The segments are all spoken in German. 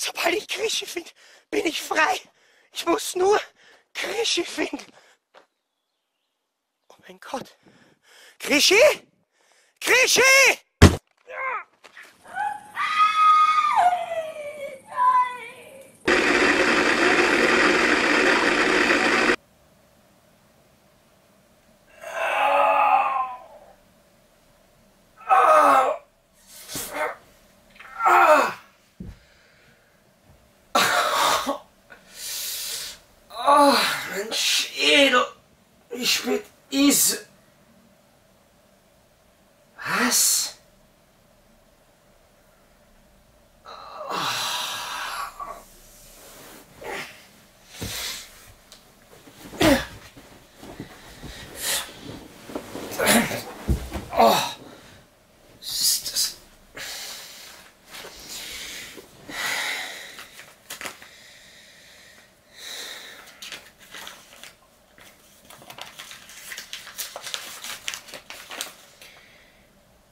Sobald ich Grischi finde, bin ich frei. Ich muss nur Grischi finden. Oh mein Gott. Grischi? Grischi!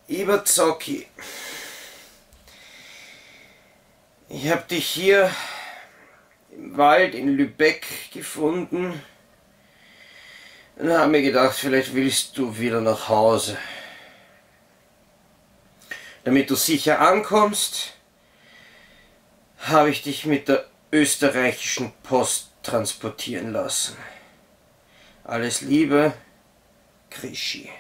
Lieber Zocki, ich habe dich hier im Wald in Lübeck gefunden und habe mir gedacht, vielleicht willst du wieder nach Hause. Damit du sicher ankommst, habe ich dich mit der österreichischen Post transportieren lassen. Alles Liebe, Grischi.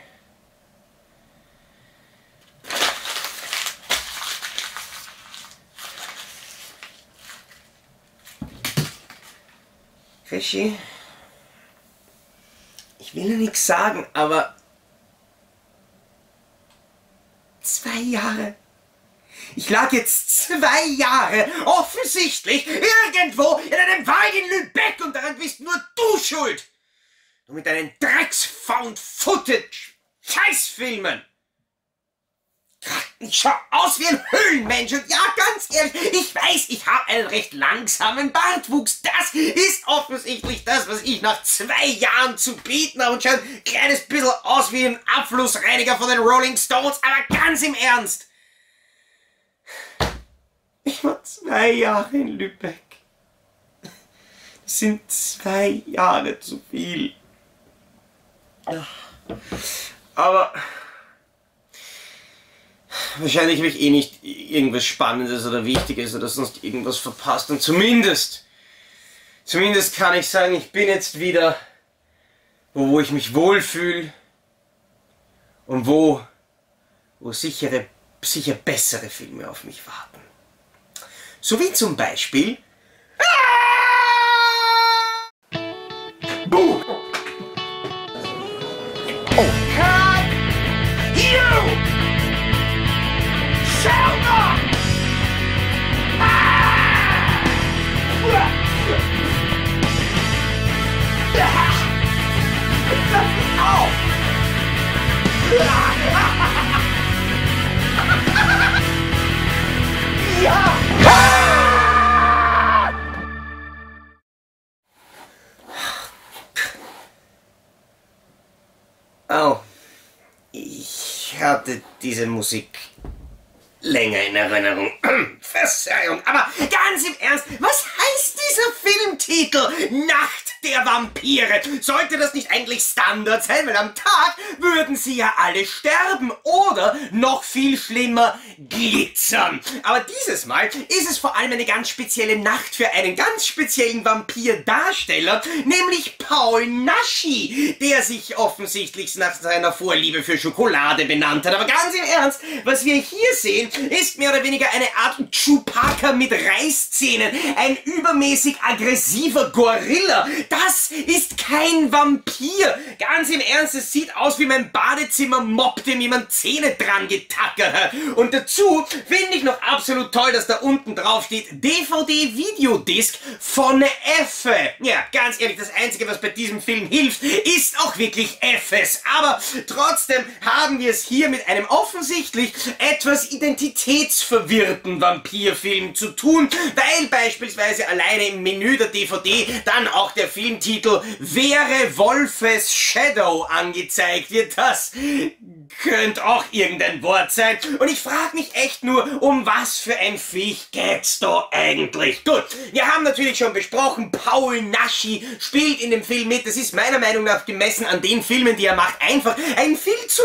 Grischi, ich will dir nichts sagen, aber 2 Jahre. Ich lag jetzt 2 Jahre offensichtlich irgendwo in einem Wald in Lübeck und daran bist nur du schuld. Du mit deinen Drecks-Found-Footage-Scheißfilmen. Ich schau aus wie ein Höhlenmensch und ja, ganz ehrlich, ich weiß, ich habe einen recht langsamen Bartwuchs. Das ist offensichtlich das, was ich nach 2 Jahren zu bieten habe und schaue ein kleines bisschen aus wie ein Abflussreiniger von den Rolling Stones, aber ganz im Ernst. Ich war 2 Jahre in Lübeck. Das sind 2 Jahre zu viel. Aber... wahrscheinlich habe ich eh nicht irgendwas Spannendes oder Wichtiges oder sonst irgendwas verpasst. Und zumindest kann ich sagen, ich bin jetzt wieder, wo ich mich wohlfühle und wo sicher bessere Filme auf mich warten. So wie zum Beispiel... Boo! Oh. You! Oh, ich hatte diese Musik länger in Erinnerung. Verzeihung, aber ganz im Ernst, was heißt dieser Filmtitel? Nacht der Vampire. Sollte das nicht eigentlich Standard sein? Weil am Tag würden sie ja alle sterben oder noch viel schlimmer glitzern. Aber dieses Mal ist es vor allem eine ganz spezielle Nacht für einen ganz speziellen Vampirdarsteller, nämlich Paul Naschy, der sich offensichtlich nach seiner Vorliebe für Schokolade benannt hat. Aber ganz im Ernst, was wir hier sehen, ist mehr oder weniger eine Art Chewbacca mit Reißzähnen, ein übermäßig aggressiver Gorilla. Das ist kein Vampir. Ganz im Ernst, es sieht aus wie mein Badezimmermob, dem jemand Zähne dran getackert hat. Und dazu finde ich noch absolut toll, dass da unten drauf steht DVD-Videodisc von Effe. Ja, ganz ehrlich, das Einzige, was bei diesem Film hilft, ist auch wirklich Effes. Aber trotzdem haben wir es hier mit einem offensichtlich etwas identitätsverwirrten Vampirfilm zu tun, weil beispielsweise alleine im Menü der DVD dann auch der Filmtitel Werewolf's Shadow angezeigt wird. Das könnt auch irgendein Wort sein. Und ich frage mich echt nur, um was für ein Viech geht's da eigentlich? Gut, wir haben natürlich schon besprochen, Paul Naschy spielt in dem Film mit. Das ist meiner Meinung nach gemessen an den Filmen, die er macht, einfach ein viel zu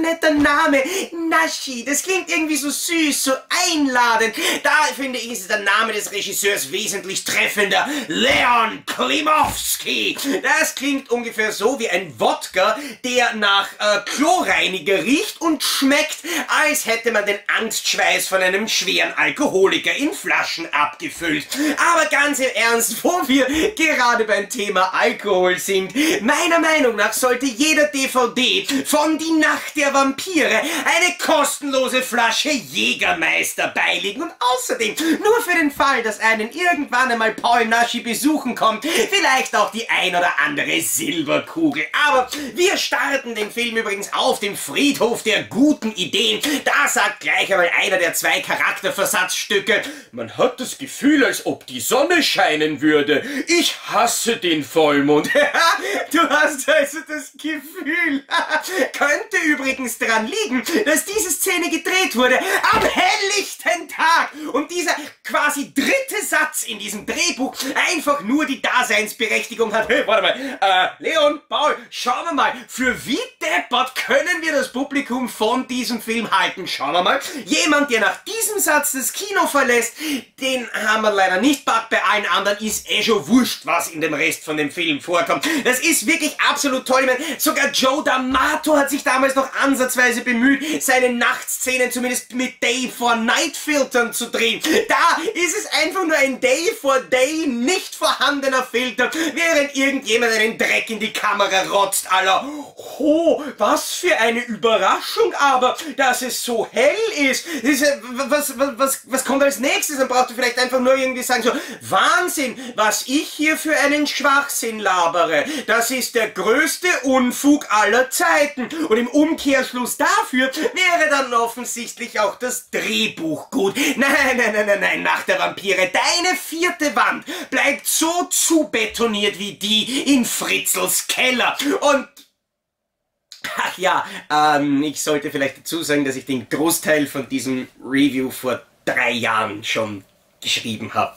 netter Name. Naschy, das klingt irgendwie so süß, so einladend. Da, finde ich, ist der Name des Regisseurs wesentlich treffender. León Klimovsky. Das klingt ungefähr so wie ein Wodka, der nach Chlorreiniger riecht und schmeckt, als hätte man den Angstschweiß von einem schweren Alkoholiker in Flaschen abgefüllt. Aber ganz im Ernst, wo wir gerade beim Thema Alkohol sind, meiner Meinung nach sollte jeder DVD von Die Nacht der Vampire eine kostenlose Flasche Jägermeister beiliegen. Und außerdem, nur für den Fall, dass einen irgendwann einmal Paul Naschy besuchen kommt, vielleicht auch die ein oder andere Silberkugel. Aber wir starten den Film übrigens auf dem Friedhof der guten Ideen. Da sagt gleich einmal einer der zwei Charakterversatzstücke: Man hat das Gefühl, als ob die Sonne scheinen würde. Ich hasse den Vollmond. Du hast also das Gefühl. Könnte übrigens daran liegen, dass diese Szene gedreht wurde am helllichten Tag und dieser quasi dritte Satz in diesem Drehbuch einfach nur die Daseinsberechtigung hat. Hey, warte mal, Leon, Paul, schauen wir mal, für wie deppert können wir das Publikum von diesem Film halten? Schauen wir mal. Jemand, der nach diesem Satz das Kino verlässt, den haben wir leider nicht packt. Bei allen anderen ist eh schon wurscht, was in dem Rest von dem Film vorkommt. Das ist wirklich absolut toll. Ich meine, sogar Joe D'Amato hat sich damals noch ansatzweise bemüht, seine Nachtszenen zumindest mit Day-for-Night-Filtern zu drehen. Da ist es einfach nur ein Day-for-Day nicht vorhandener Filter, während irgendjemand einen Dreck in die Kamera rotzt, à la: Oh, was für eine Überraschung aber, dass es so hell ist. Was kommt als nächstes? Dann braucht ihr vielleicht einfach nur irgendwie sagen so: Wahnsinn, was ich hier für einen Schwachsinn labere. Das ist der größte Unfug aller Zeiten. Und im Umkehrschluss dafür wäre dann offensichtlich auch das Drehbuch gut. Nein, Nacht der Vampire, deine vierte Wand bleibt so zubetoniert wie die in Fritzls Keller. Und ach ja, ich sollte vielleicht dazu sagen, dass ich den Großteil von diesem Review vor 3 Jahren schon geschrieben habe.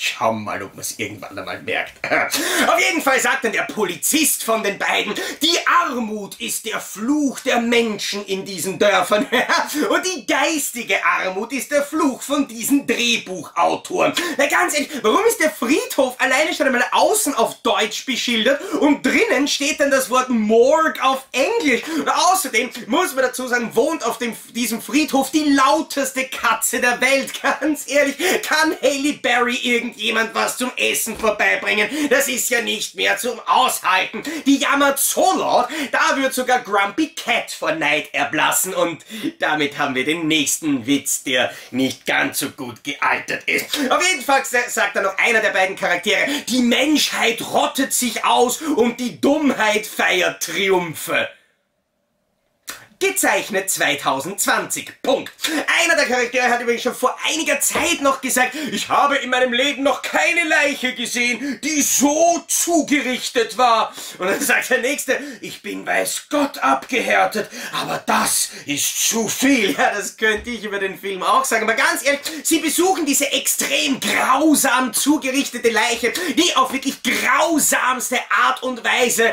Schauen wir mal, ob man es irgendwann einmal merkt. Auf jeden Fall sagt dann der Polizist von den beiden: Die Armut ist der Fluch der Menschen in diesen Dörfern. Und die geistige Armut ist der Fluch von diesen Drehbuchautoren. Na ganz ehrlich, warum ist der Friedhof alleine schon einmal außen auf Deutsch beschildert und drinnen steht dann das Wort Morgue auf Englisch? Und außerdem muss man dazu sagen, wohnt auf diesem Friedhof die lauteste Katze der Welt. Ganz ehrlich, kann Haley Berry irgendwie jemand was zum Essen vorbeibringen? Das ist ja nicht mehr zum Aushalten. Die jammert so laut, da wird sogar Grumpy Cat vor Neid erblassen. Und damit haben wir den nächsten Witz, der nicht ganz so gut gealtert ist. Auf jeden Fall sagt dann noch einer der beiden Charaktere: Die Menschheit rottet sich aus und die Dummheit feiert Triumphe. Gezeichnet 2020. Punkt. Einer der Charaktere hat übrigens schon vor einiger Zeit noch gesagt: Ich habe in meinem Leben noch keine Leiche gesehen, die so zugerichtet war. Und dann sagt der Nächste: Ich bin weiß Gott abgehärtet, aber das ist zu viel. Ja, das könnte ich über den Film auch sagen. Aber ganz ehrlich, sie besuchen diese extrem grausam zugerichtete Leiche, die auf wirklich grausamste Art und Weise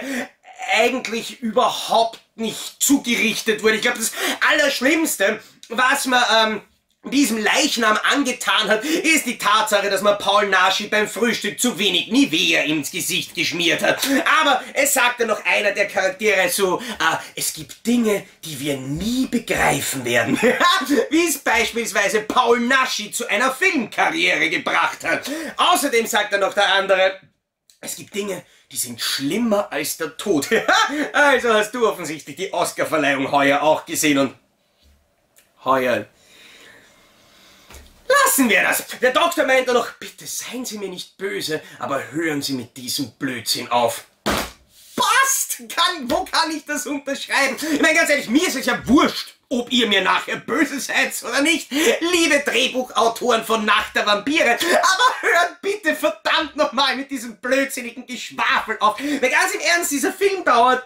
eigentlich überhaupt nicht zugerichtet wurde. Ich glaube, das Allerschlimmste, was man diesem Leichnam angetan hat, ist die Tatsache, dass man Paul Naschy beim Frühstück zu wenig Nivea ins Gesicht geschmiert hat. Aber es sagte noch einer der Charaktere so: Es gibt Dinge, die wir nie begreifen werden. Wie es beispielsweise Paul Naschy zu einer Filmkarriere gebracht hat. Außerdem sagt dann noch der andere: Es gibt Dinge, die sind schlimmer als der Tod. Also hast du offensichtlich die Oscarverleihung heuer auch gesehen und heuer. Lassen wir das. Der Doktor meint dann noch: Bitte seien Sie mir nicht böse, aber hören Sie mit diesem Blödsinn auf. Passt! Wo kann ich das unterschreiben? Ich meine, ganz ehrlich, mir ist es ja wurscht, ob ihr mir nachher böse seid oder nicht, liebe Drehbuchautoren von Nacht der Vampire, aber hört bitte verdammt nochmal mit diesem blödsinnigen Geschwafel auf. Weil ganz im Ernst, dieser Film dauert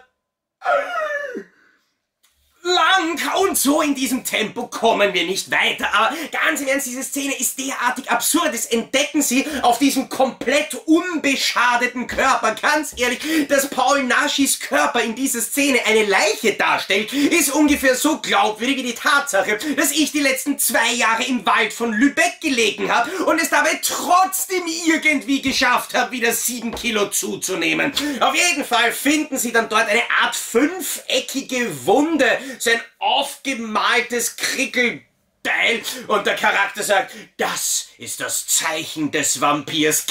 lang und so in diesem Tempo kommen wir nicht weiter. Aber ganz im Ernst, diese Szene ist derartig absurd. Das entdecken sie auf diesem komplett unbeschadeten Körper. Ganz ehrlich, dass Paul Naschys Körper in dieser Szene eine Leiche darstellt, ist ungefähr so glaubwürdig wie die Tatsache, dass ich die letzten 2 Jahre im Wald von Lübeck gelegen habe und es dabei trotzdem irgendwie geschafft habe, wieder 7 Kilo zuzunehmen. Auf jeden Fall finden sie dann dort eine Art fünfeckige Wunde, so ein aufgemaltes Krickelteil, und der Charakter sagt, das ist das Zeichen des Vampirs.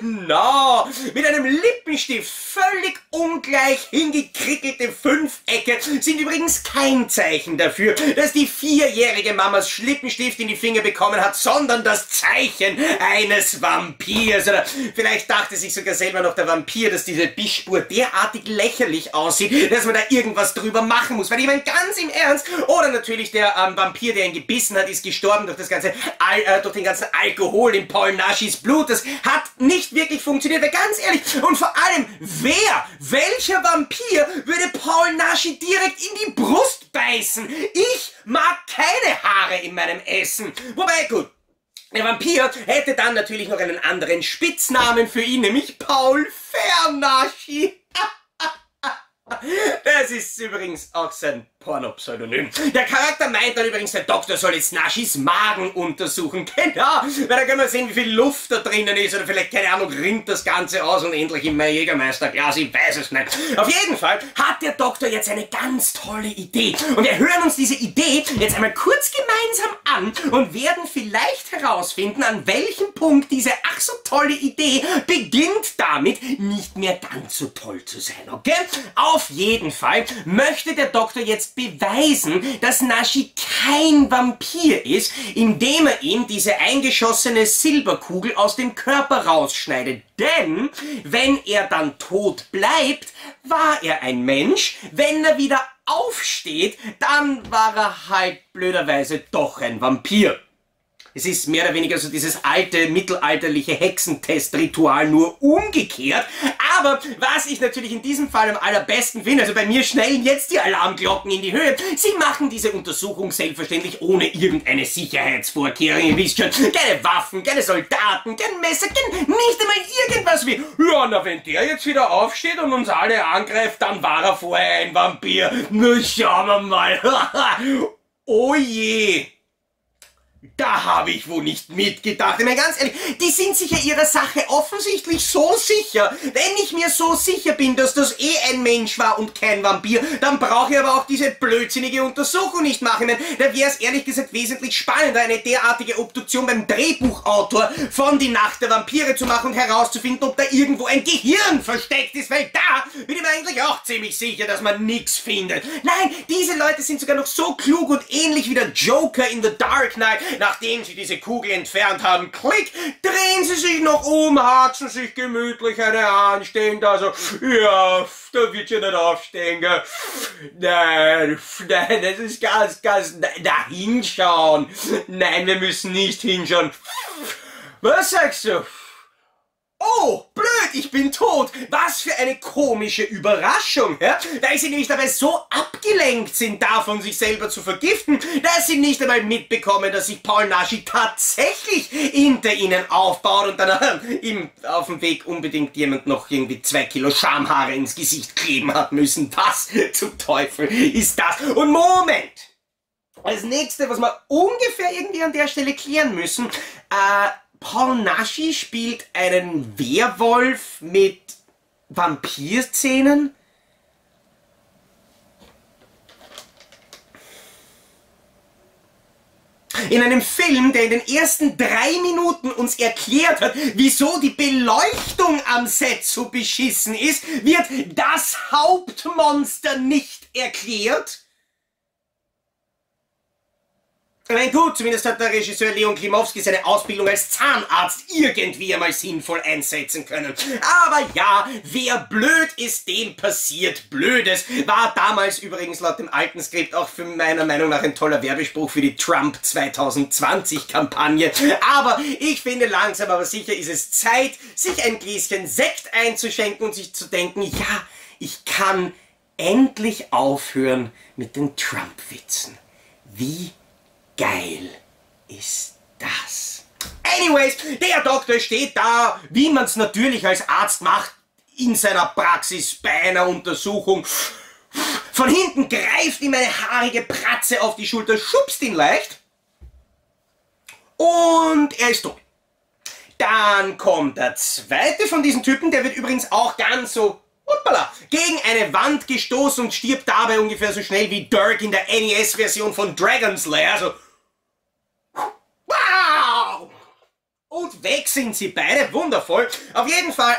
Genau! Mit einem Lippenstift völlig ungleich hingekrickelte Fünfecke sind übrigens kein Zeichen dafür, dass die 4-jährige Mamas Lippenstift in die Finger bekommen hat, sondern das Zeichen eines Vampirs. Oder vielleicht dachte sich sogar selber noch der Vampir, dass diese Bissspur derartig lächerlich aussieht, dass man da irgendwas drüber machen muss. Weil ich meine, ganz im Ernst, oder natürlich der Vampir, der ihn gebissen hat, ist gestorben durch das ganze durch den ganzen Alkohol in Paul Naschys Blut. Das hat nicht wirklich funktioniert, weil ganz ehrlich, und vor allem, welcher Vampir würde Paul Naschy direkt in die Brust beißen? Ich mag keine Haare in meinem Essen. Wobei, gut, der Vampir hätte dann natürlich noch einen anderen Spitznamen für ihn, nämlich Paul Naschy. Das ist übrigens auch sein Porno-Pseudonym. Der Charakter meint dann übrigens, der Doktor soll jetzt Naschys Magen untersuchen. Genau, weil da können wir sehen, wie viel Luft da drinnen ist, oder vielleicht, keine Ahnung, rinnt das Ganze aus und endlich immer Jägermeisterglas, ich weiß es nicht. Auf jeden Fall hat der Doktor jetzt eine ganz tolle Idee. Und wir hören uns diese Idee jetzt einmal kurz gemeinsam an und werden vielleicht herausfinden, an welchem Punkt diese ach so tolle Idee beginnt damit, nicht mehr ganz so toll zu sein, okay? Auf jeden Fall möchte der Doktor jetzt beweisen, dass Naschy kein Vampir ist, indem er ihm diese eingeschossene Silberkugel aus dem Körper rausschneidet. Denn wenn er dann tot bleibt, war er ein Mensch. Wenn er wieder aufsteht, dann war er halt blöderweise doch ein Vampir. Es ist mehr oder weniger so dieses alte, mittelalterliche Hexentestritual, nur umgekehrt. Aber was ich natürlich in diesem Fall am allerbesten finde, also bei mir schnellen jetzt die Alarmglocken in die Höhe, sie machen diese Untersuchung selbstverständlich ohne irgendeine Sicherheitsvorkehrung. Ihr wisst schon, keine Waffen, keine Soldaten, kein Messer, nicht einmal irgendwas wie, ja, na, wenn der jetzt wieder aufsteht und uns alle angreift, dann war er vorher ein Vampir. Na, schauen wir mal. Oh je. Da habe ich wohl nicht mitgedacht. Ich meine, ganz ehrlich, die sind sich ja ihrer Sache offensichtlich so sicher. Wenn ich mir so sicher bin, dass das ein Mensch war und kein Vampir, dann brauche ich aber auch diese blödsinnige Untersuchung nicht machen. Ich meine, da wäre es ehrlich gesagt wesentlich spannender, eine derartige Obduktion beim Drehbuchautor von Die Nacht der Vampire zu machen und herauszufinden, ob da irgendwo ein Gehirn versteckt ist, weil da bin ich mir eigentlich auch ziemlich sicher, dass man nichts findet. Nein, diese Leute sind sogar noch so klug und ähnlich wie der Joker in The Dark Knight. Nachdem sie diese Kugel entfernt haben, klick, drehen sie sich noch um, harzen sich gemütlich eine anstehend, also, ja, da wird ja nicht aufstehen, gell? Nein, nein, das ist ganz, da hinschauen. Nein, wir müssen nicht hinschauen. Was sagst du? Oh, blöd, ich bin tot. Was für eine komische Überraschung, ja? Weil sie nämlich dabei so abgelenkt sind davon, sich selber zu vergiften, dass sie nicht einmal mitbekommen, dass sich Paul Naschy tatsächlich hinter ihnen aufbaut und dann ihm auf dem Weg unbedingt jemand noch irgendwie 2 Kilo Schamhaare ins Gesicht kleben hat müssen. Was zum Teufel ist das? Und Moment! Das nächste, was wir ungefähr irgendwie an der Stelle klären müssen, Paul Naschy spielt einen Werwolf mit Vampirszenen? In einem Film, der in den ersten 3 Minuten uns erklärt hat, wieso die Beleuchtung am Set so beschissen ist, wird das Hauptmonster nicht erklärt? Ich meine, gut, zumindest hat der Regisseur León Klimovsky seine Ausbildung als Zahnarzt irgendwie einmal sinnvoll einsetzen können. Aber ja, wer blöd ist, dem passiert Blödes. War damals übrigens laut dem alten Skript auch für meiner Meinung nach ein toller Werbespruch für die Trump 2020 Kampagne. Aber ich finde, langsam aber sicher ist es Zeit, sich ein Gläschen Sekt einzuschenken und sich zu denken, ja, ich kann endlich aufhören mit den Trump-Witzen. Wie geil ist das? Anyways, der Doktor steht da, wie man es natürlich als Arzt macht, in seiner Praxis bei einer Untersuchung. Von hinten greift ihm eine haarige Pratze auf die Schulter, schubst ihn leicht und er ist tot. Dann kommt der zweite von diesen Typen, der wird übrigens auch ganz so hoppala, gegen eine Wand gestoßen und stirbt dabei ungefähr so schnell wie Dirk in der NES-Version von Dragon's Lair. So. Wow! Und weg sind sie beide, wundervoll. Auf jeden Fall,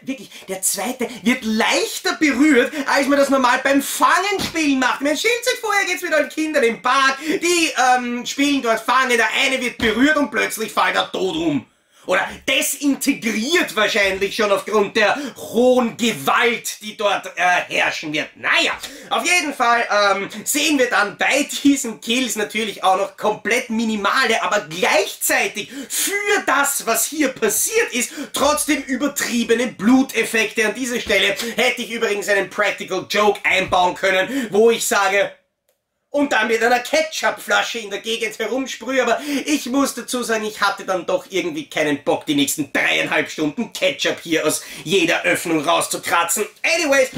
wirklich, der zweite wird leichter berührt, als man das normal beim Fangenspielen macht. Man stellt sich vorher, geht's mit euren Kindern im Park, die spielen dort Fangen, der eine wird berührt und plötzlich fällt er tot um. Oder desintegriert wahrscheinlich schon aufgrund der hohen Gewalt, die dort herrschen wird. Naja, auf jeden Fall sehen wir dann bei diesen Kills natürlich auch noch komplett minimale, aber gleichzeitig für das, was hier passiert ist, trotzdem übertriebene Bluteffekte. An dieser Stelle hätte ich übrigens einen Practical Joke einbauen können, wo ich sage... und dann mit einer Ketchupflasche in der Gegend herumsprühe, aber ich muss dazu sagen, ich hatte dann doch irgendwie keinen Bock, die nächsten 3,5 Stunden Ketchup hier aus jeder Öffnung rauszukratzen. Anyways,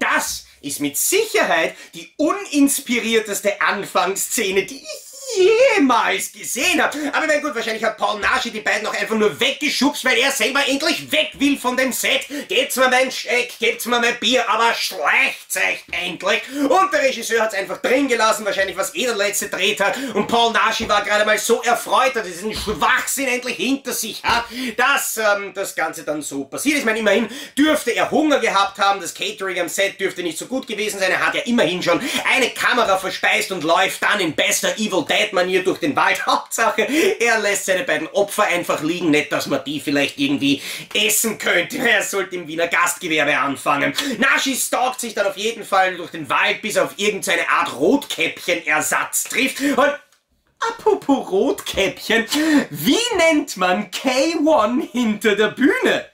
das ist mit Sicherheit die uninspirierteste Anfangsszene, die ich jemals gesehen habe. Aber mein Gott, wahrscheinlich hat Paul Naschy die beiden auch einfach nur weggeschubst, weil er selber endlich weg will von dem Set. Geht's mir mein Scheck, geht's mir mein Bier, aber schleicht euch endlich. Und der Regisseur hat's einfach drin gelassen, wahrscheinlich was der letzte Drehtag. Und Paul Naschy war gerade mal so erfreut, dass er diesen Schwachsinn endlich hinter sich hat, dass das Ganze dann so passiert ist. Ich meine, immerhin dürfte er Hunger gehabt haben, das Catering am Set dürfte nicht so gut gewesen sein. Er hat ja immerhin schon eine Kamera verspeist und läuft dann in bester Evil Dead Manier durch den Wald. Hauptsache, er lässt seine beiden Opfer einfach liegen. Nicht, dass man die vielleicht irgendwie essen könnte. Er sollte im Wiener Gastgewerbe anfangen. Naschy stalkt sich dann auf jeden Fall durch den Wald, bis er auf irgendeine Art Rotkäppchen-Ersatz trifft. Und apropos Rotkäppchen, wie nennt man K1 hinter der Bühne?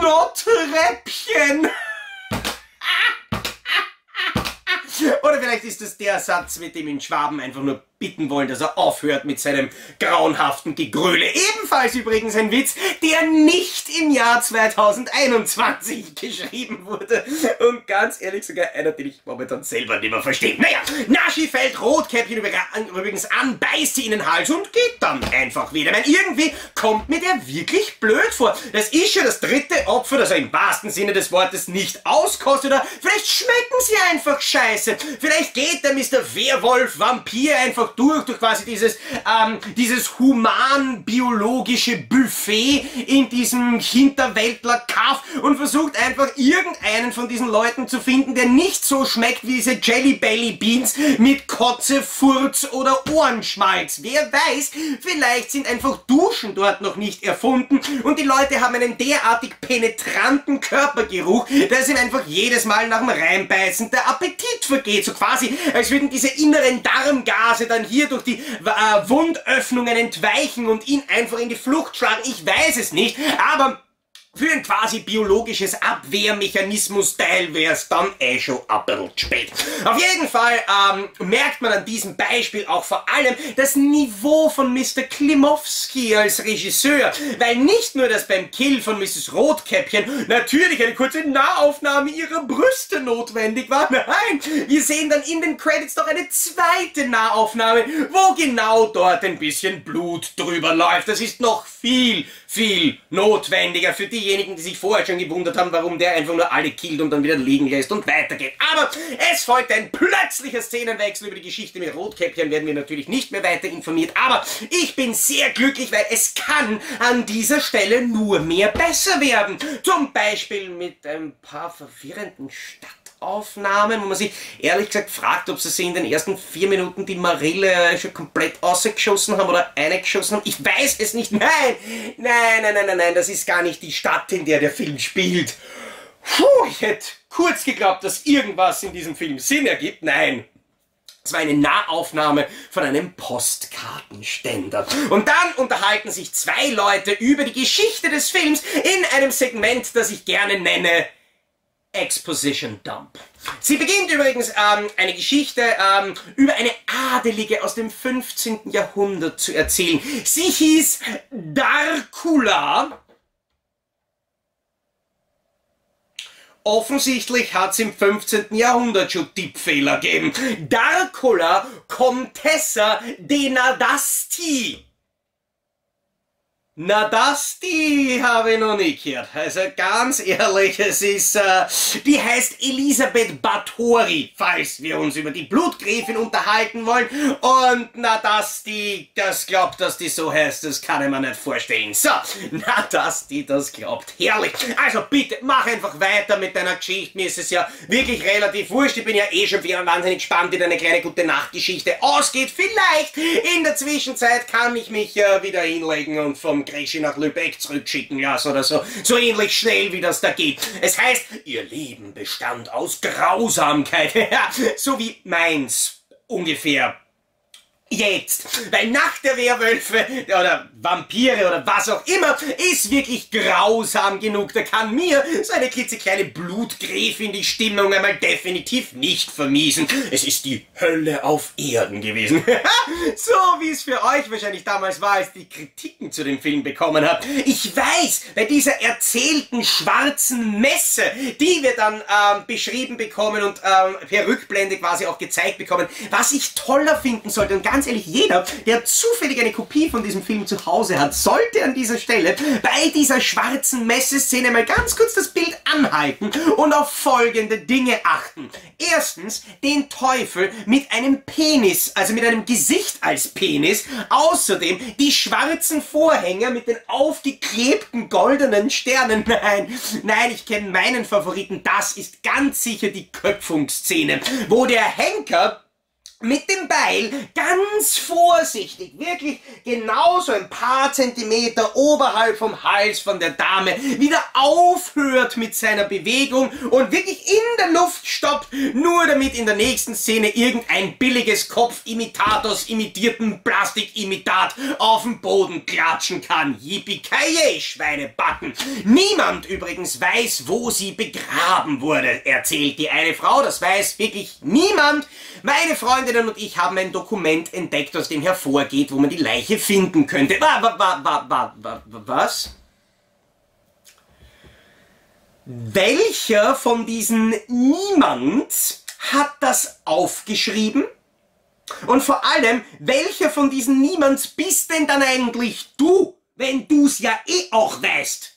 Noträppchen! Oder vielleicht ist das der Satz, mit dem ihn Schwaben einfach nur bitten wollen, dass er aufhört mit seinem grauenhaften Gegröle. Ebenfalls übrigens ein Witz, der nicht im Jahr 2021 geschrieben wurde. Und ganz ehrlich sogar einer, den ich momentan selber nicht mehr verstehe. Naja, Naschy fällt Rotkäppchen übrigens an, beißt sie in den Hals und geht dann einfach wieder. Ich meine, irgendwie kommt mir der wirklich blöd vor. Das ist schon das dritte Opfer, das er im wahrsten Sinne des Wortes nicht auskostet. Oder vielleicht schmecken sie einfach scheiße. Vielleicht geht der Mr. Werwolf Vampir einfach durch quasi dieses human-biologische Buffet in diesem Hinterwäldler-Kaff und versucht einfach irgendeinen von diesen Leuten zu finden, der nicht so schmeckt wie diese Jelly Belly Beans mit Kotze, Furz oder Ohrenschmalz. Wer weiß, vielleicht sind einfach Duschen dort noch nicht erfunden und die Leute haben einen derartig penetranten Körpergeruch, dass ihm einfach jedes Mal nach dem Reinbeißen der Appetit vergeht. So quasi, als würden diese inneren Darmgase dann hier durch die Wundöffnungen entweichen und ihn einfach in die Flucht schlagen. Ich weiß es nicht, aber für ein quasi biologisches Abwehrmechanismus-Teil wäre es dann schon ein bisschen spät. Auf jeden Fall merkt man an diesem Beispiel auch vor allem das Niveau von Mr. Klimovsky als Regisseur, weil nicht nur, dass beim Kill von Mrs. Rotkäppchen natürlich eine kurze Nahaufnahme ihrer Brüste notwendig war, nein, wir sehen dann in den Credits noch eine zweite Nahaufnahme, wo genau dort ein bisschen Blut drüber läuft. Das ist noch viel, viel notwendiger für diejenigen, die sich vorher schon gewundert haben, warum der einfach nur alle killt und dann wieder liegen lässt und weitergeht. Aber es folgt ein plötzlicher Szenenwechsel. Über die Geschichte mit Rotkäppchen werden wir natürlich nicht mehr weiter informiert, aber ich bin sehr glücklich, weil es kann an dieser Stelle nur mehr besser werden. Zum Beispiel mit ein paar verwirrenden Stadtaufnahmen, wo man sich ehrlich gesagt fragt, ob sie sich in den ersten 4 Minuten die Marille schon komplett ausgeschossen haben oder eingeschossen haben. Ich weiß es nicht. Nein, nein, nein, nein, nein, nein, das ist gar nicht die Stadt, in der der Film spielt. Puh, ich hätte kurz geglaubt, dass irgendwas in diesem Film Sinn ergibt. Nein. Es war eine Nahaufnahme von einem Postkartenständer. Und dann unterhalten sich zwei Leute über die Geschichte des Films in einem Segment, das ich gerne nenne Exposition Dump. Sie beginnt übrigens eine Geschichte über eine Adelige aus dem 15. Jahrhundert zu erzählen. Sie hieß Darkula. Offensichtlich hat es im 15. Jahrhundert schon Tippfehler gegeben. Darkula Contessa de Nadasti. Nádasdy habe ich noch nie gehört. Also ganz ehrlich, es ist, die heißt Elisabeth Bathory, falls wir uns über die Blutgräfin unterhalten wollen. Und Nádasdy, das glaubt, dass die so heißt, das kann ich mir nicht vorstellen. So, Nádasdy, das glaubt, herrlich. Also bitte, mach einfach weiter mit deiner Geschichte. Mir ist es ja wirklich relativ wurscht. Ich bin ja eh schon wieder wahnsinnig gespannt, wie deine kleine Gute-Nacht-Geschichte ausgeht. Vielleicht in der Zwischenzeit kann ich mich wieder hinlegen und vom Griechi nach Lübeck zurückschicken lassen oder so. So ähnlich schnell, wie das da geht. Es heißt, ihr Leben bestand aus Grausamkeit. So wie meins ungefähr jetzt. Weil Nacht der Werwölfe oder Vampire oder was auch immer ist wirklich grausam genug. Da kann mir so eine klitzekleine Blutgräfin die Stimmung einmal definitiv nicht vermiesen. Es ist die Hölle auf Erden gewesen. So wie es für euch wahrscheinlich damals war, als die Kritiken zu dem Film bekommen habt. Ich weiß, bei dieser erzählten schwarzen Messe, die wir dann beschrieben bekommen und per Rückblende quasi auch gezeigt bekommen, was ich toller finden sollte. Und ganz ehrlich, jeder, der zufällig eine Kopie von diesem Film zu Hause hat, sollte an dieser Stelle bei dieser schwarzen Messeszene mal ganz kurz das Bild anhalten und auf folgende Dinge achten. Erstens, den Teufel mit einem Penis, also mit einem Gesicht als Penis. Außerdem die schwarzen Vorhänge mit den aufgeklebten goldenen Sternen. Nein, nein, ich kenne meinen Favoriten. Das ist ganz sicher die Köpfungsszene, wo der Henker mit dem Beil ganz vorsichtig, wirklich genauso ein paar Zentimeter oberhalb vom Hals von der Dame, wieder aufhört mit seiner Bewegung und wirklich in der Luft stoppt, nur damit in der nächsten Szene irgendein billiges Kopfimitat aus imitiertem Plastikimitat auf den Boden klatschen kann. Yippie-ki-yay, Schweinebacken. Niemand übrigens weiß, wo sie begraben wurde, erzählt die eine Frau. Das weiß wirklich niemand. Meine Freunde und ich haben ein Dokument entdeckt, aus dem hervorgeht, wo man die Leiche finden könnte. Was? Welcher von diesen Niemands hat das aufgeschrieben? Und vor allem, welcher von diesen Niemands bist denn dann eigentlich du, wenn du es ja eh auch weißt?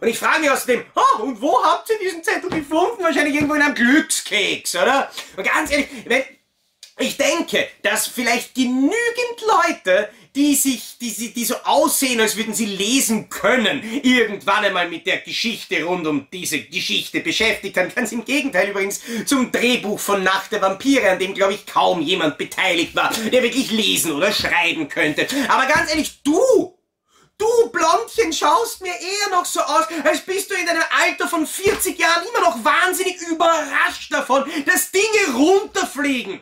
Und ich frage mich außerdem, oh, und wo habt ihr diesen Zettel gefunden? Wahrscheinlich irgendwo in einem Glückskeks, oder? Und ganz ehrlich, ich denke, dass vielleicht genügend Leute, die so aussehen, als würden sie lesen können, irgendwann einmal mit der Geschichte rund um diese Geschichte beschäftigt haben. Ganz im Gegenteil übrigens zum Drehbuch von Nacht der Vampire, an dem, glaube ich, kaum jemand beteiligt war, der wirklich lesen oder schreiben könnte. Aber ganz ehrlich, du Blondchen schaust mir eher noch so aus, als bist du in deinem Alter von 40 Jahren immer noch wahnsinnig überrascht davon, dass Dinge runterfliegen.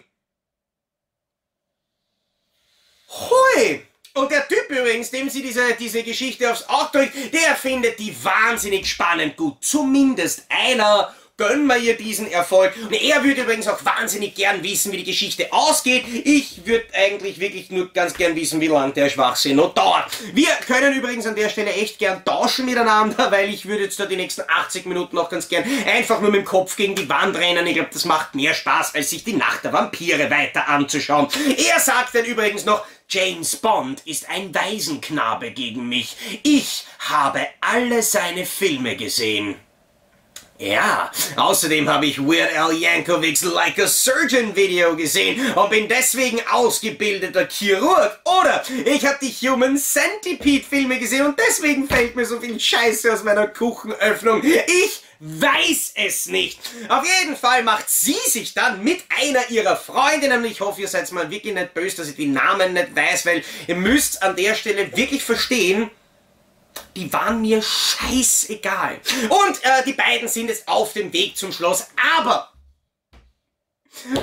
Hui! Und der Typ übrigens, dem sie diese Geschichte aufs Auge drückt, der findet die wahnsinnig spannend gut. Zumindest einer. Gönnen wir ihr diesen Erfolg. Und er würde übrigens auch wahnsinnig gern wissen, wie die Geschichte ausgeht. Ich würde eigentlich wirklich nur ganz gern wissen, wie lang der Schwachsinn noch dauert. Wir können übrigens an der Stelle echt gern tauschen miteinander, weil ich würde jetzt da die nächsten 80 Minuten auch ganz gern einfach nur mit dem Kopf gegen die Wand rennen. Ich glaube, das macht mehr Spaß, als sich die Nacht der Vampire weiter anzuschauen. Er sagt dann übrigens noch, James Bond ist ein Waisenknabe gegen mich. Ich habe alle seine Filme gesehen. Ja, außerdem habe ich Weird Al Yankovics Like a Surgeon Video gesehen und bin deswegen ausgebildeter Chirurg. Oder ich habe die Human Centipede Filme gesehen und deswegen fällt mir so viel Scheiße aus meiner Kuchenöffnung. Ich weiß es nicht. Auf jeden Fall macht sie sich dann mit einer ihrer Freundinnen, und ich hoffe, ihr seid mal wirklich nicht böse, dass ich die Namen nicht weiß, weil ihr müsst an der Stelle wirklich verstehen, die waren mir scheißegal. Und die beiden sind jetzt auf dem Weg zum Schloss, aber...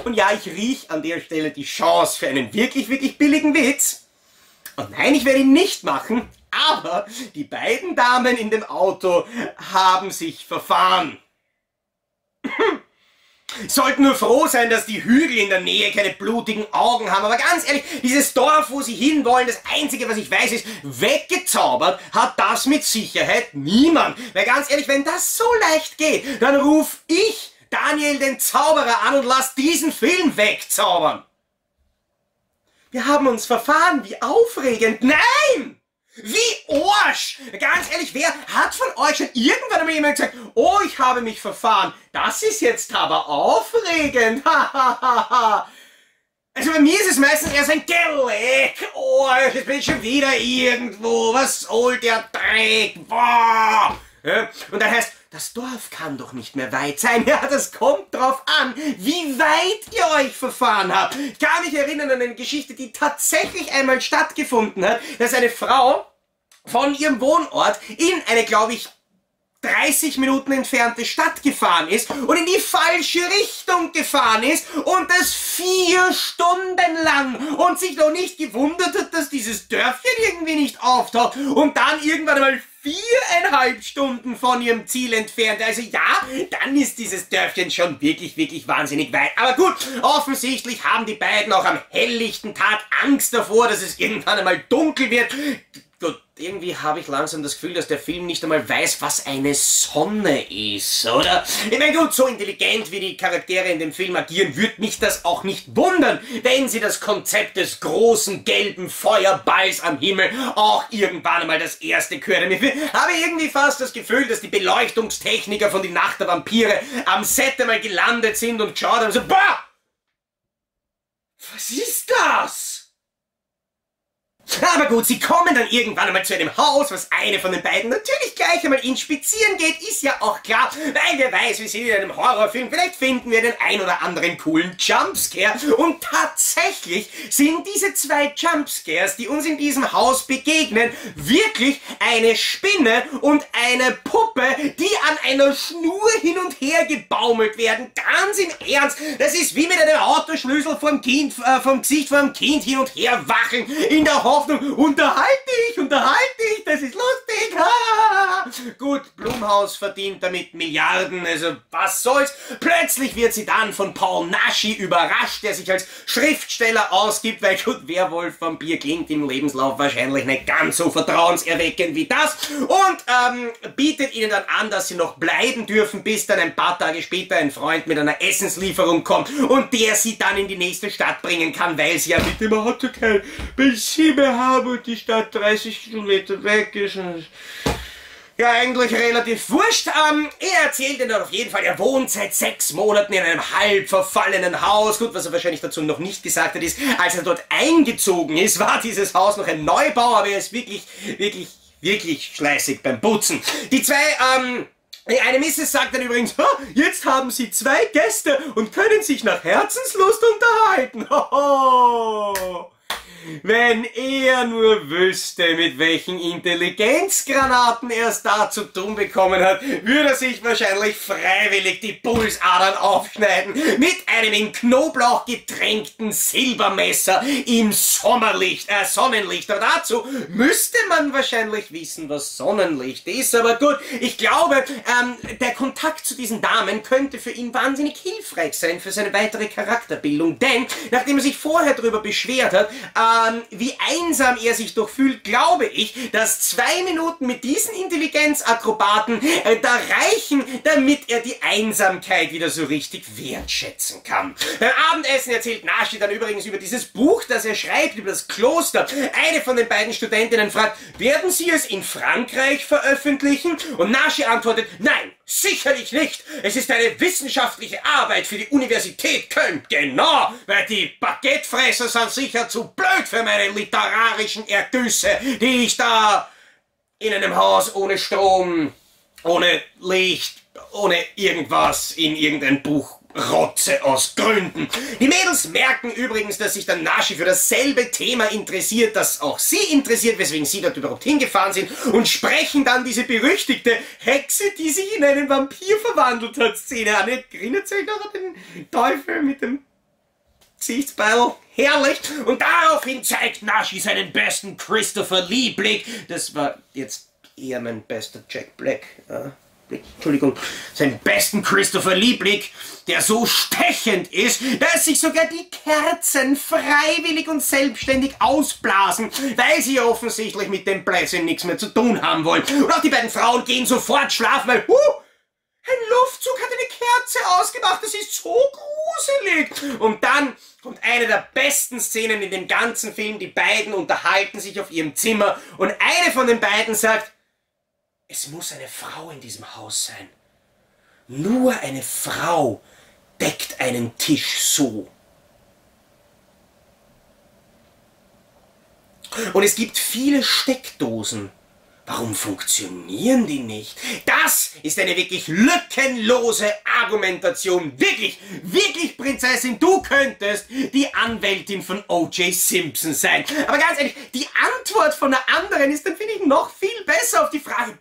Und ja, ich rieche an der Stelle die Chance für einen wirklich, wirklich billigen Witz. Und nein, ich werde ihn nicht machen, aber die beiden Damen in dem Auto haben sich verfahren. Sollten nur froh sein, dass die Hügel in der Nähe keine blutigen Augen haben. Aber ganz ehrlich, dieses Dorf, wo sie hinwollen, das Einzige, was ich weiß, ist, weggezaubert hat das mit Sicherheit niemand. Weil ganz ehrlich, wenn das so leicht geht, dann ruf ich Daniel den Zauberer an und lass diesen Film wegzaubern. Wir haben uns verfahren, wie aufregend. Nein! Wie Arsch! Ganz ehrlich, wer hat von euch schon irgendwann einmal jemand gesagt, oh, ich habe mich verfahren. Das ist jetzt aber aufregend. Also bei mir ist es meistens eher so ein Geleck. Oh, ich bin schon wieder irgendwo. Was soll der Dreck? Boah. Und dann heißt, das Dorf kann doch nicht mehr weit sein. Ja, das kommt drauf an, wie weit ihr euch verfahren habt. Ich kann mich erinnern an eine Geschichte, die tatsächlich einmal stattgefunden hat, dass eine Frau von ihrem Wohnort in eine, glaube ich, 30 Minuten entfernte Stadt gefahren ist und in die falsche Richtung gefahren ist und das 4 Stunden lang und sich noch nicht gewundert hat, dass dieses Dörfchen irgendwie nicht auftaucht und dann irgendwann einmal 4,5 Stunden von ihrem Ziel entfernt. Also ja, dann ist dieses Dörfchen schon wirklich, wirklich wahnsinnig weit. Aber gut, offensichtlich haben die beiden auch am helllichten Tag Angst davor, dass es irgendwann einmal dunkel wird. Gut, irgendwie habe ich langsam das Gefühl, dass der Film nicht einmal weiß, was eine Sonne ist, oder? Ich meine, gut, so intelligent wie die Charaktere in dem Film agieren, würde mich das auch nicht wundern, wenn sie das Konzept des großen gelben Feuerballs am Himmel auch irgendwann einmal das erste hören. Ich habe irgendwie fast das Gefühl, dass die Beleuchtungstechniker von Die Nacht der Vampire am Set einmal gelandet sind und geschaut haben so, bah! Was ist das? Aber gut, sie kommen dann irgendwann einmal zu einem Haus, was eine von den beiden natürlich gleich einmal inspizieren geht, ist ja auch klar, weil wer weiß, wir sind in einem Horrorfilm, vielleicht finden wir den ein oder anderen coolen Jumpscare und tatsächlich sind diese 2 Jumpscares, die uns in diesem Haus begegnen, wirklich eine Spinne und eine Puppe, die an einer Schnur hin und her gebaumelt werden, ganz im Ernst, das ist wie mit einem Autoschlüssel vom Gesicht vom Kind hin und her wacheln, in der Hoffnung, unterhalte dich, das ist lustig. Ha. Gut, Blumhouse verdient damit Milliarden, also was soll's. Plötzlich wird sie dann von Paul Naschy überrascht, der sich als Schriftsteller ausgibt, weil gut, Werwolf-Vampir klingt im Lebenslauf wahrscheinlich nicht ganz so vertrauenserweckend wie das und bietet ihnen dann an, dass sie noch bleiben dürfen, bis dann ein paar Tage später ein Freund mit einer Essenslieferung kommt und der sie dann in die nächste Stadt bringen kann, weil sie ja mit dem Auto kein Benzin mehr haben und die Stadt 30 Kilometer weg ist. Ja, eigentlich relativ wurscht. Er erzählt ihnen auf jeden Fall, er wohnt seit 6 Monaten in einem halb verfallenen Haus. Gut, was er wahrscheinlich dazu noch nicht gesagt hat, ist, als er dort eingezogen ist, war dieses Haus noch ein Neubau, aber er ist wirklich, wirklich, wirklich fleißig beim Putzen. Die zwei, eine Misses sagt dann übrigens, jetzt haben sie 2 Gäste und können sich nach Herzenslust unterhalten. Hoho. Wenn er nur wüsste, mit welchen Intelligenzgranaten er es da zu tun bekommen hat, würde er sich wahrscheinlich freiwillig die Pulsadern aufschneiden mit einem in Knoblauch getränkten Silbermesser im Sonnenlicht. Aber dazu müsste man wahrscheinlich wissen, was Sonnenlicht ist. Aber gut, ich glaube, der Kontakt zu diesen Damen könnte für ihn wahnsinnig hilfreich sein für seine weitere Charakterbildung. Denn, nachdem er sich vorher darüber beschwert hat, wie einsam er sich doch fühlt, glaube ich, dass 2 Minuten mit diesen Intelligenzakrobaten da reichen, damit er die Einsamkeit wieder so richtig wertschätzen kann. Beim Abendessen erzählt Naschy dann übrigens über dieses Buch, das er schreibt, über das Kloster. Eine von den beiden Studentinnen fragt, werden Sie es in Frankreich veröffentlichen? Und Naschy antwortet, nein, sicherlich nicht. Es ist eine wissenschaftliche Arbeit für die Universität Köln. Genau, weil die Baguettefresser sind sicher zu blöd für meine literarischen Ergüsse, die ich da in einem Haus ohne Strom, ohne Licht, ohne irgendwas in irgendein Buch rotze aus Gründen. Die Mädels merken übrigens, dass sich dann Naschy für dasselbe Thema interessiert, das auch sie interessiert, weswegen sie dort überhaupt hingefahren sind und sprechen dann diese berüchtigte Hexe, die sich in einen Vampir verwandelt hat, Szene an. Erinnert sich noch an den Teufel mit dem Gesichtsbeil? Herrlich! Und daraufhin zeigt Naschy seinen besten Christopher Lee Blick. Das war jetzt eher mein bester Jack Black. Entschuldigung, seinen besten Christopher Lee-Blick, der so stechend ist, dass sich sogar die Kerzen freiwillig und selbstständig ausblasen, weil sie ja offensichtlich mit dem Blödsinn nichts mehr zu tun haben wollen. Und auch die beiden Frauen gehen sofort schlafen, weil, ein Luftzug hat eine Kerze ausgemacht, das ist so gruselig. Und dann kommt eine der besten Szenen in dem ganzen Film, die beiden unterhalten sich auf ihrem Zimmer und eine von den beiden sagt, es muss eine Frau in diesem Haus sein. Nur eine Frau deckt einen Tisch so. Und es gibt viele Steckdosen. Warum funktionieren die nicht? Das ist eine wirklich lückenlose Argumentation. Wirklich, wirklich, Prinzessin, du könntest die Anwältin von O.J. Simpson sein. Aber ganz ehrlich, die Antwort von der anderen ist dann, finde ich, noch viel besser auf die Frage,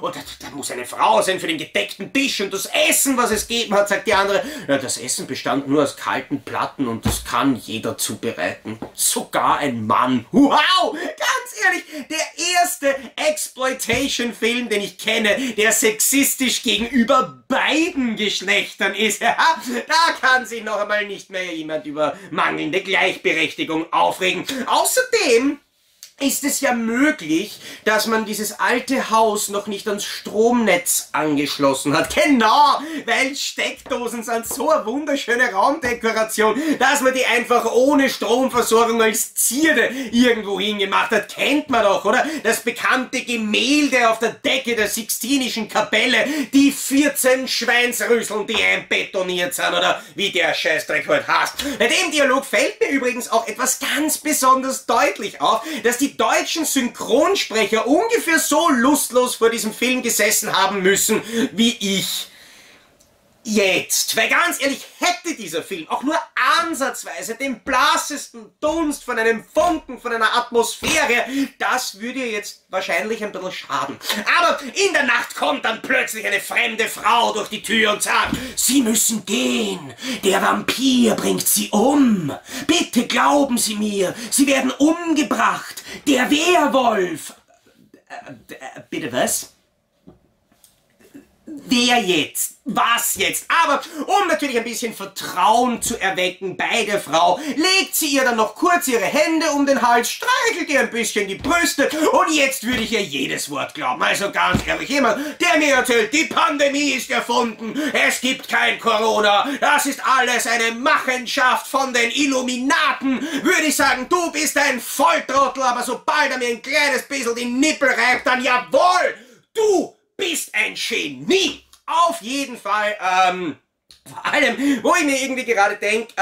und da muss eine Frau sein für den gedeckten Tisch und das Essen, was es gegeben hat, sagt die andere, ja, das Essen bestand nur aus kalten Platten und das kann jeder zubereiten. Sogar ein Mann. Wow! Ganz ehrlich, der erste Exploitation-Film, den ich kenne, der sexistisch gegenüber beiden Geschlechtern ist. Ja, da kann sich noch einmal nicht mehr jemand über mangelnde Gleichberechtigung aufregen. Außerdem ist es ja möglich, dass man dieses alte Haus noch nicht ans Stromnetz angeschlossen hat. Genau, weil Steckdosen sind so eine wunderschöne Raumdekoration, dass man die einfach ohne Stromversorgung als Zierde irgendwo hingemacht hat. Kennt man doch, oder? Das bekannte Gemälde auf der Decke der Sixtinischen Kapelle, die 14 Schweinsrüsseln, die einbetoniert sind, oder wie der Scheißdreck heute heißt. Bei dem Dialog fällt mir übrigens auch etwas ganz besonders deutlich auf, dass die deutschen Synchronsprecher ungefähr so lustlos vor diesem Film gesessen haben müssen, wie ich jetzt. Weil ganz ehrlich, hätte dieser Film auch nur ansatzweise den blassesten Dunst von einem Funken, von einer Atmosphäre, das würde jetzt wahrscheinlich ein bisschen schaden. Aber in der Nacht kommt dann plötzlich eine fremde Frau durch die Tür und sagt, Sie müssen gehen, der Vampir bringt Sie um. Bitte glauben Sie mir, Sie werden umgebracht, der Werwolf. Bitte was? Wer jetzt? Was jetzt? Aber um natürlich ein bisschen Vertrauen zu erwecken bei der Frau, legt sie ihr dann noch kurz ihre Hände um den Hals, streichelt ihr ein bisschen die Brüste und jetzt würde ich ihr jedes Wort glauben. Also ganz ehrlich, jemand, der mir erzählt, die Pandemie ist erfunden, es gibt kein Corona, das ist alles eine Machenschaft von den Illuminaten, würde ich sagen, du bist ein Volltrottel, aber sobald er mir ein kleines bisschen die Nippel reibt, dann jawohl, du bist ein Genie! Auf jeden Fall, vor allem, wo ich mir irgendwie gerade denke,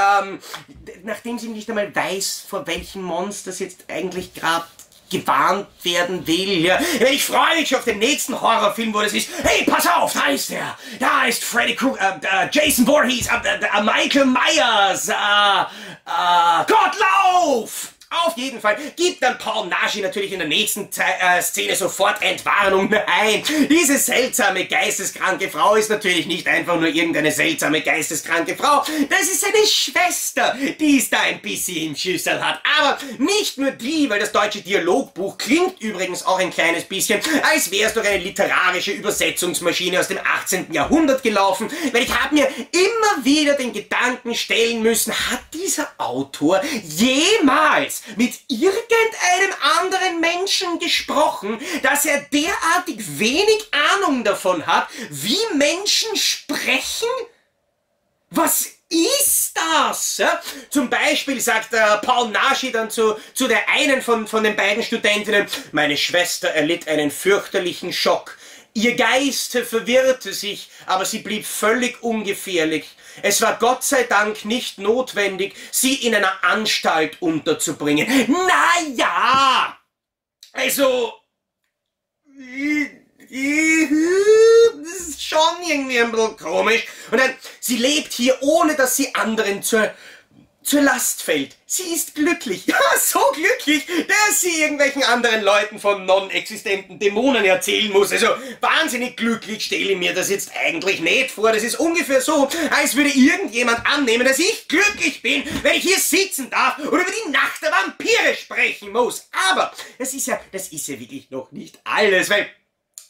nachdem sie nicht einmal weiß, vor welchen Monsters jetzt eigentlich gerade gewarnt werden will. Ja. Ich freue mich schon auf den nächsten Horrorfilm, wo das ist, hey, pass auf, da ist er! Da ist Freddy Krueger, Jason Voorhees, Michael Myers, Gott, lauf! Auf jeden Fall gibt dann Paul Naschy natürlich in der nächsten Szene sofort Entwarnung. Nein, diese seltsame, geisteskranke Frau ist natürlich nicht einfach nur irgendeine seltsame, geisteskranke Frau. Das ist seine Schwester, die es da ein bisschen im Schüssel hat. Aber nicht nur die, weil das deutsche Dialogbuch klingt übrigens auch ein kleines bisschen, als wäre es durch eine literarische Übersetzungsmaschine aus dem 18. Jahrhundert gelaufen. Weil ich habe mir immer wieder den Gedanken stellen müssen, hat dieser Autor jemals mit irgendeinem anderen Menschen gesprochen, dass er derartig wenig Ahnung davon hat, wie Menschen sprechen? Was ist das? Ja? Zum Beispiel sagt Paul Naschy dann zu der einen von den beiden Studentinnen, meine Schwester erlitt einen fürchterlichen Schock. Ihr Geist verwirrte sich, aber sie blieb völlig ungefährlich. Es war Gott sei Dank nicht notwendig, sie in einer Anstalt unterzubringen. Naja! Also, das ist schon irgendwie ein bisschen komisch. Und dann, sie lebt hier, ohne dass sie anderen zur Last fällt. Sie ist glücklich. Ja, so glücklich, dass sie irgendwelchen anderen Leuten von non-existenten Dämonen erzählen muss. Also, wahnsinnig glücklich stelle ich mir das jetzt eigentlich nicht vor. Das ist ungefähr so, als würde irgendjemand annehmen, dass ich glücklich bin, wenn ich hier sitzen darf und über die Nacht der Vampire sprechen muss. Aber das ist ja wirklich noch nicht alles, weil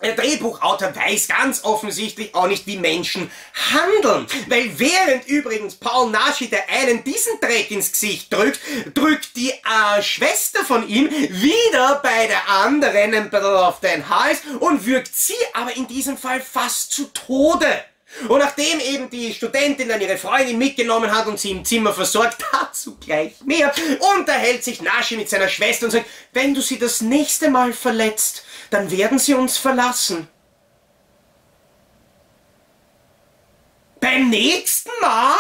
Der Drehbuchautor weiß ganz offensichtlich auch nicht, wie Menschen handeln. Weil während übrigens Paul Naschy, der einen diesen Dreck ins Gesicht drückt, drückt die Schwester von ihm wieder bei der anderen ein bisschen auf den Hals und würgt sie aber in diesem Fall fast zu Tode. Und nachdem eben die Studentin dann ihre Freundin mitgenommen hat und sie im Zimmer versorgt, dazu gleich mehr, unterhält sich Naschy mit seiner Schwester und sagt, wenn du sie das nächste Mal verletzt, dann werden sie uns verlassen. Beim nächsten Mal?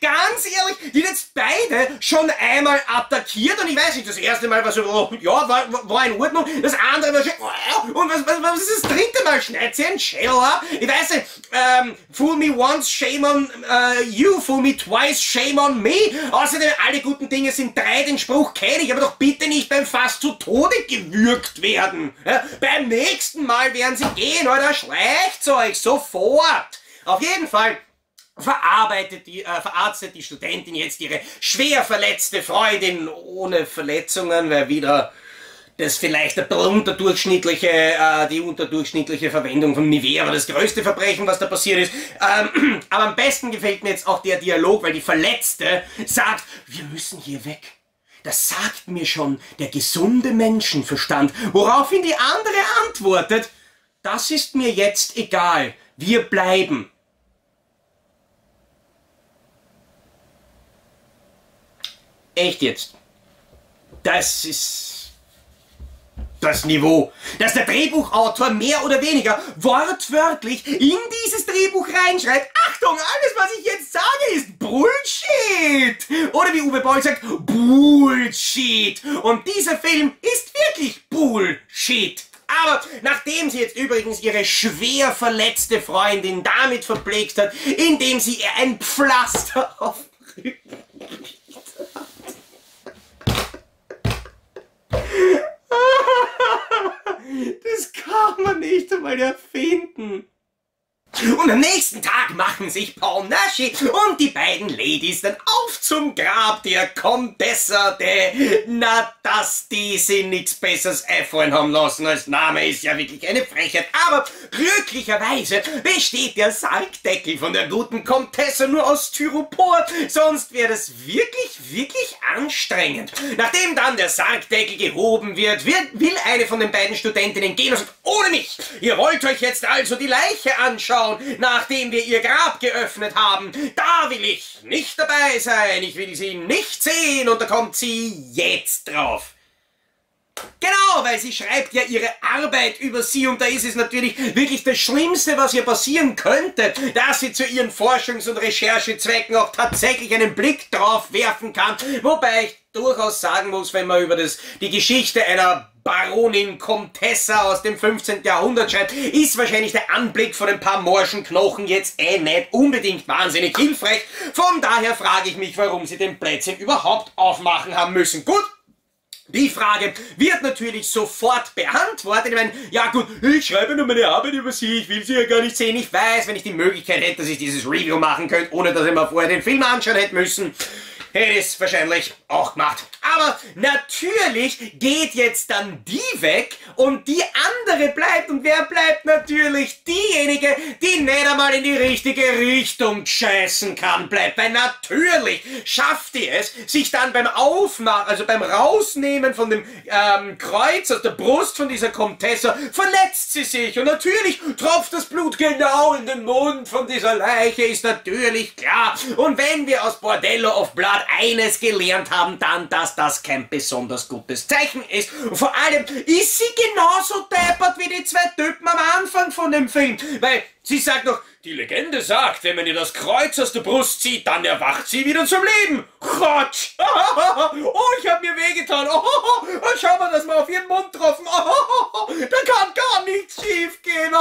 Ganz ehrlich, die jetzt beide schon einmal attackiert und ich weiß nicht, das erste Mal war so, oh, ja, war in Ordnung, das andere war schon, oh, und was ist das dritte Mal? Schneid sie einen Schädel ab? Ich weiß nicht, fool me once, shame on you, fool me twice, shame on me. Außerdem, alle guten Dinge sind drei, den Spruch kenne ich, aber doch bitte nicht beim fast zu Tode gewürgt werden. Ja? Beim nächsten Mal werden sie gehen, oder schleicht euch sofort. Auf jeden Fall verarztet die Studentin jetzt ihre schwer verletzte Freundin ohne Verletzungen, weil wieder das vielleicht ein bisschen unterdurchschnittliche, die unterdurchschnittliche Verwendung von Nivea war das größte Verbrechen, was da passiert ist. Aber am besten gefällt mir jetzt auch der Dialog, weil die Verletzte sagt, wir müssen hier weg. Das sagt mir schon der gesunde Menschenverstand, woraufhin die andere antwortet, das ist mir jetzt egal, wir bleiben. Echt jetzt. Das ist das Niveau, dass der Drehbuchautor mehr oder weniger wortwörtlich in dieses Drehbuch reinschreibt. Achtung, alles was ich jetzt sage ist Bullshit. Oder wie Uwe Boll sagt, Bullshit. Und dieser Film ist wirklich Bullshit. Aber nachdem sie jetzt übrigens ihre schwer verletzte Freundin damit verpflegt hat, indem sie ihr ein Pflaster auf den Rücken Das kann man nicht einmal erfinden. Und am nächsten Tag machen sich Paul Naschy und die beiden Ladies dann auf zum Grab der Contessa de Nadasti, die sie nichts Besseres einfallen haben lassen als Name, ist ja wirklich eine Frechheit. Aber glücklicherweise besteht der Sargdeckel von der guten Contessa nur aus Styropor, sonst wäre das wirklich anstrengend. Nachdem dann der Sargdeckel gehoben wird, will eine von den beiden Studentinnen gehen und sagt, ohne mich, ihr wollt euch jetzt also die Leiche anschauen, nachdem wir ihr Grab geöffnet haben. Da will ich nicht dabei sein. Ich will sie nicht sehen. Und da kommt sie jetzt drauf. Genau, weil sie schreibt ja ihre Arbeit über sie und da ist es natürlich wirklich das Schlimmste, was ihr passieren könnte, dass sie zu ihren Forschungs- und Recherchezwecken auch tatsächlich einen Blick drauf werfen kann. Wobei ich durchaus sagen muss, wenn man über die Geschichte einer Baronin Contessa aus dem 15. Jahrhundert schreibt, ist wahrscheinlich der Anblick von ein paar morschen Knochen jetzt nicht unbedingt wahnsinnig hilfreich. Von daher frage ich mich, warum sie den Plätzchen überhaupt aufmachen haben müssen. Gut. Die Frage wird natürlich sofort beantwortet. Ich meine, ja gut, ich schreibe nur meine Arbeit über sie, ich will sie ja gar nicht sehen. Ich weiß, wenn ich die Möglichkeit hätte, dass ich dieses Review machen könnte, ohne dass ich mir vorher den Film anschauen hätte müssen, hätte ich es wahrscheinlich auch gemacht. Aber natürlich geht jetzt dann die weg und die andere bleibt. Und wer bleibt? Natürlich diejenige, die nicht einmal in die richtige Richtung scheißen kann, bleibt. Weil natürlich schafft die es, sich dann beim Aufmachen, also beim Rausnehmen von dem Kreuz aus der Brust von dieser Contessa, verletzt sie sich. Und natürlich tropft das Blut genau in den Mund von dieser Leiche, ist natürlich klar. Und wenn wir aus Bordello auf Blatt eines gelernt haben, dann das, das kein besonders gutes Zeichen ist. Und vor allem ist sie genauso deppert wie die zwei Typen am Anfang von dem Film. Weil sie sagt noch, die Legende sagt, wenn man ihr das Kreuz aus der Brust zieht, dann erwacht sie wieder zum Leben. Gott! Oh, ich hab mir wehgetan. Oh, schau mal, dass man auf ihren Mund getroffen. Oh, da kann gar nichts schief gehen.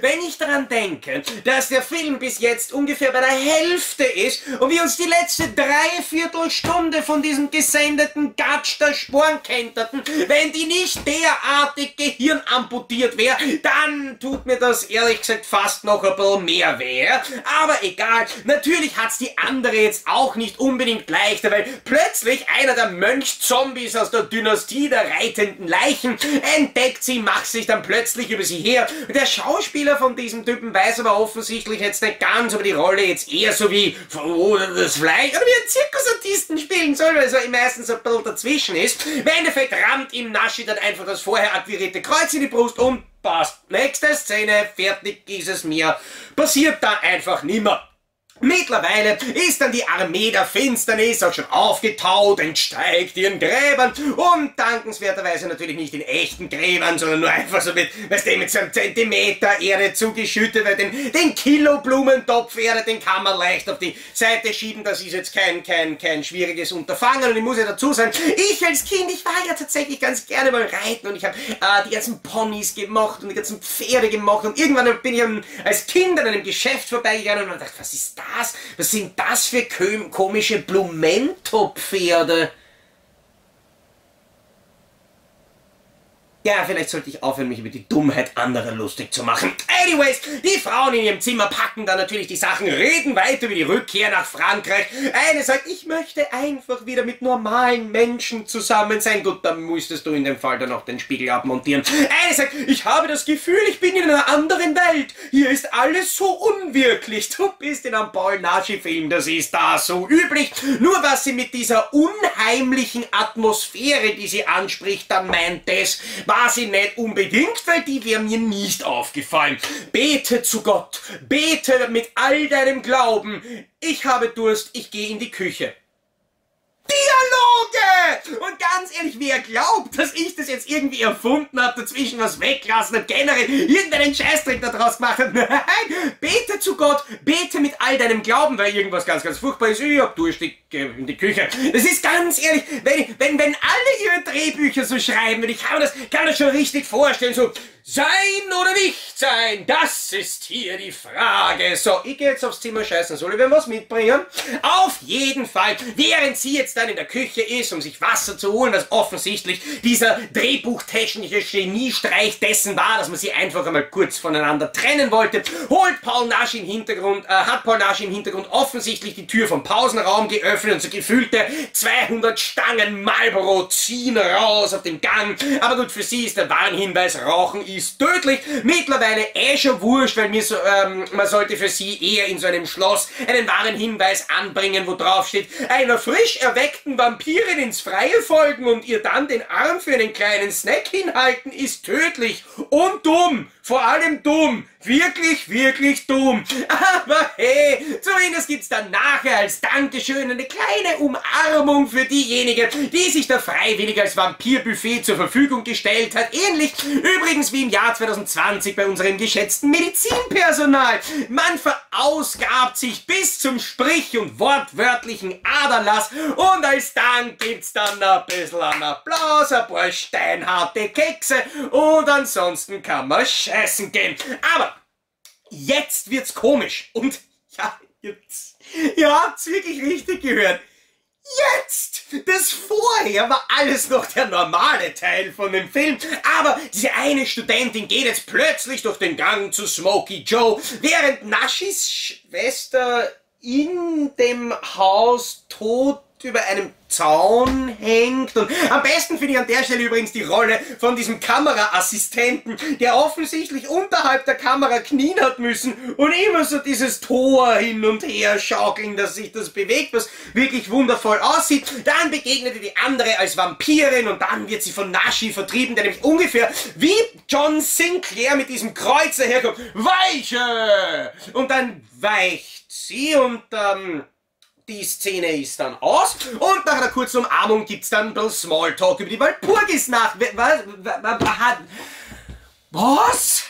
Wenn ich daran denke, dass der Film bis jetzt ungefähr bei der Hälfte ist und wir uns die letzte Dreiviertelstunde von diesem gesendeten Gatsch der Sporen kenterten, wenn die nicht derartig gehirnamputiert wäre, dann tut mir das ehrlich gesagt fast noch ein bisschen mehr weh. Aber egal, natürlich hat's die andere jetzt auch nicht unbedingt leichter, weil plötzlich einer der Mönch-Zombies aus der Dynastie der reitenden Leichen entdeckt sie, macht sich dann plötzlich über sie her. Der Schauspieler von diesem Typen weiß aber offensichtlich jetzt nicht ganz über die Rolle, jetzt eher so wie das Fleisch oder wie ein Zirkusartisten spielen soll, weil es ja meistens ein bisschen dazwischen ist. Im Endeffekt rammt ihm Naschy dann einfach das vorher akquirierte Kreuz in die Brust und passt. Nächste Szene, fertig ist es mir. Passiert da einfach nimmer. Mittlerweile ist dann die Armee der Finsternis auch schon aufgetaut, entsteigt ihren Gräbern und dankenswerterweise natürlich nicht in echten Gräbern, sondern nur einfach so mit, weißt du, mit so einem Zentimeter Erde zugeschüttet, weil den Kilo-Blumentopf Erde, den kann man leicht auf die Seite schieben, das ist jetzt kein schwieriges Unterfangen. Und ich muss ja dazu sagen, ich als Kind, ich war ja tatsächlich ganz gerne mal reiten und ich habe die ganzen Ponys gemocht und die ganzen Pferde gemocht und irgendwann bin ich als Kind an einem Geschäft vorbeigegangen und dachte, was ist das? Was sind das für komische Blumentopfpferde? Ja, vielleicht sollte ich aufhören, mich über die Dummheit anderer lustig zu machen. Anyways, die Frauen in ihrem Zimmer packen dann natürlich die Sachen, reden weiter über die Rückkehr nach Frankreich. Eine sagt, ich möchte einfach wieder mit normalen Menschen zusammen sein. Gut, dann müsstest du in dem Fall dann auch den Spiegel abmontieren. Eine sagt, ich habe das Gefühl, ich bin in einer anderen Welt. Hier ist alles so unwirklich. Du bist in einem Paul Naschy-Film, das ist da so üblich. Nur was sie mit dieser unheimlichen Atmosphäre, die sie anspricht, dann meint es, war sie nicht unbedingt, weil die wäre mir nicht aufgefallen. Bete zu Gott, bete mit all deinem Glauben. Ich habe Durst, ich gehe in die Küche. Dialoge! Und ganz ehrlich, wer glaubt, dass ich das jetzt irgendwie erfunden habe, dazwischen was weggelassen habe, generell irgendeinen Scheißtrick da draus gemacht habe? Nein! Bete zu Gott, bete mit all deinem Glauben, weil irgendwas ganz, ganz furchtbar ist. Ich hab Durst, ich geh in die Küche. Das ist ganz ehrlich, wenn alle ihre Drehbücher so schreiben, und ich kann das schon richtig vorstellen, so sein oder nicht sein, das ist hier die Frage. So, ich gehe jetzt aufs Zimmer scheißen, soll ich mir was mitbringen? Auf jeden Fall, während sie jetzt dann in der Küche ist, um sich Wasser zu holen, was offensichtlich dieser drehbuchtechnische Geniestreich dessen war, dass man sie einfach einmal kurz voneinander trennen wollte, holt Paul Naschy im Hintergrund, hat Paul Naschy im Hintergrund offensichtlich die Tür vom Pausenraum geöffnet und so gefühlte 200 Stangen Marlboro ziehen raus auf dem Gang. Aber gut, für sie ist der Warnhinweis, Rauchen ist tödlich. Mittlerweile schon wurscht, weil man sollte für sie eher in so einem Schloss einen wahren Hinweis anbringen, wo drauf steht, einer frisch erweckten Vampirin ins Freie folgen und ihr dann den Arm für einen kleinen Snack hinhalten, ist tödlich und dumm. Vor allem dumm. Wirklich, wirklich dumm. Aber hey, zumindest gibt's dann nachher als Dankeschön eine kleine Umarmung für diejenige, die sich da freiwillig als Vampirbuffet zur Verfügung gestellt hat. Ähnlich übrigens wie im Jahr 2020 bei unserem geschätzten Medizinpersonal. Man verausgabt sich bis zum Sprich- und wortwörtlichen Aderlass und als Dank gibt's dann ein bisschen an Applaus, ein paar steinharte Kekse und ansonsten kann man scheißen gehen. Aber jetzt wird's komisch und ja, ihr habt's wirklich richtig gehört. Jetzt! Das vorher war alles noch der normale Teil von dem Film, aber diese eine Studentin geht jetzt plötzlich durch den Gang zu Smokey Joe, während Naschys Schwester in dem Haus tot über einem Zaun hängt. Und am besten finde ich an der Stelle übrigens die Rolle von diesem Kameraassistenten, der offensichtlich unterhalb der Kamera knien hat müssen und immer so dieses Tor hin und her schaukeln, dass sich das bewegt, was wirklich wundervoll aussieht. Dann begegnet ihr die andere als Vampirin und dann wird sie von Naschy vertrieben, der nämlich ungefähr wie John Sinclair mit diesem Kreuz daherkommt. Weiche! Und dann weicht sie und die Szene ist dann aus und nach einer kurzen Umarmung gibt's dann ein bisschen Smalltalk über die Walpurgisnacht. Was?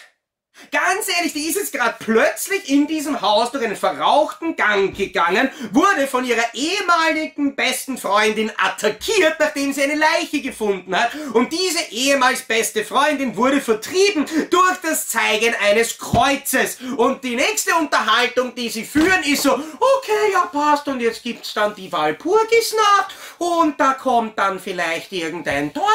Ganz ehrlich, die ist jetzt gerade plötzlich in diesem Haus durch einen verrauchten Gang gegangen, wurde von ihrer ehemaligen besten Freundin attackiert, nachdem sie eine Leiche gefunden hat. Und diese ehemals beste Freundin wurde vertrieben durch das Zeigen eines Kreuzes. Und die nächste Unterhaltung, die sie führen, ist so, okay, ja passt, und jetzt gibt's dann die Walpurgisnacht und da kommt dann vielleicht irgendein Teufel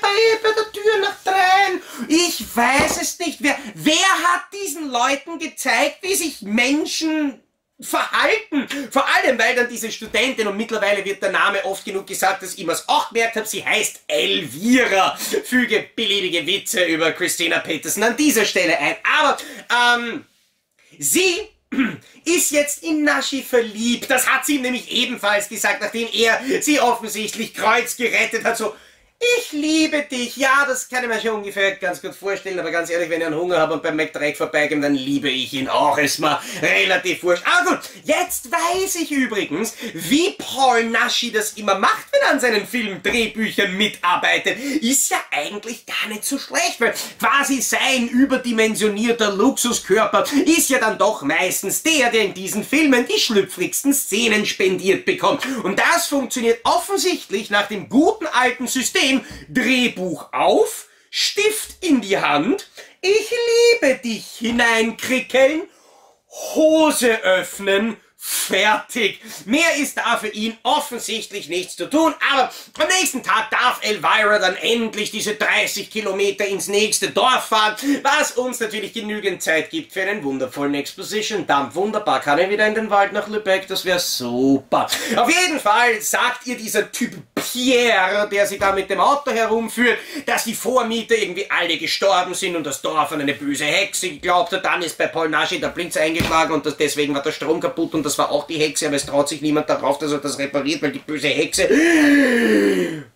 bei der Tür nach drein. Ich weiß es nicht. Wer hat diesen Leuten gezeigt, wie sich Menschen verhalten? Vor allem, weil dann diese Studentin, und mittlerweile wird der Name oft genug gesagt, dass ich mir es auch gemerkt habe, sie heißt Elvira. Füge beliebige Witze über Christina Peterson an dieser Stelle ein. Aber, sie ist jetzt in Naschy verliebt. Das hat sie ihm nämlich ebenfalls gesagt, nachdem er sie offensichtlich Kreuz gerettet hat, so, ich liebe dich. Ja, das kann ich mir schon ungefähr ganz gut vorstellen, aber ganz ehrlich, wenn ich einen Hunger habe und beim McDreck vorbeigehe, dann liebe ich ihn auch. Ist mir relativ wurscht. Aber gut, jetzt weiß ich übrigens, wie Paul Naschy das immer macht, wenn er an seinen Filmdrehbüchern mitarbeitet. Ist ja eigentlich gar nicht so schlecht, weil quasi sein überdimensionierter Luxuskörper ist ja dann doch meistens der in diesen Filmen die schlüpfrigsten Szenen spendiert bekommt. Und das funktioniert offensichtlich nach dem guten alten System, Drehbuch auf, Stift in die Hand, ich liebe dich hineinkrickeln, Hose öffnen, fertig. Mehr ist da für ihn offensichtlich nichts zu tun, aber am nächsten Tag darf Elvira dann endlich diese 30 Kilometer ins nächste Dorf fahren, was uns natürlich genügend Zeit gibt für einen wundervollen Exposition-Dump. Wunderbar, kann er wieder in den Wald nach Lübeck, das wäre super. Auf jeden Fall sagt ihr dieser Typ Pierre, der sie da mit dem Auto herumführt, dass die Vormieter irgendwie alle gestorben sind und das Dorf an eine böse Hexe geglaubt hat. Dann ist bei Paul Naschy der Blitz eingeschlagen und deswegen war der Strom kaputt und das war auch die Hexe, aber es traut sich niemand darauf, dass er das repariert, weil die böse Hexe...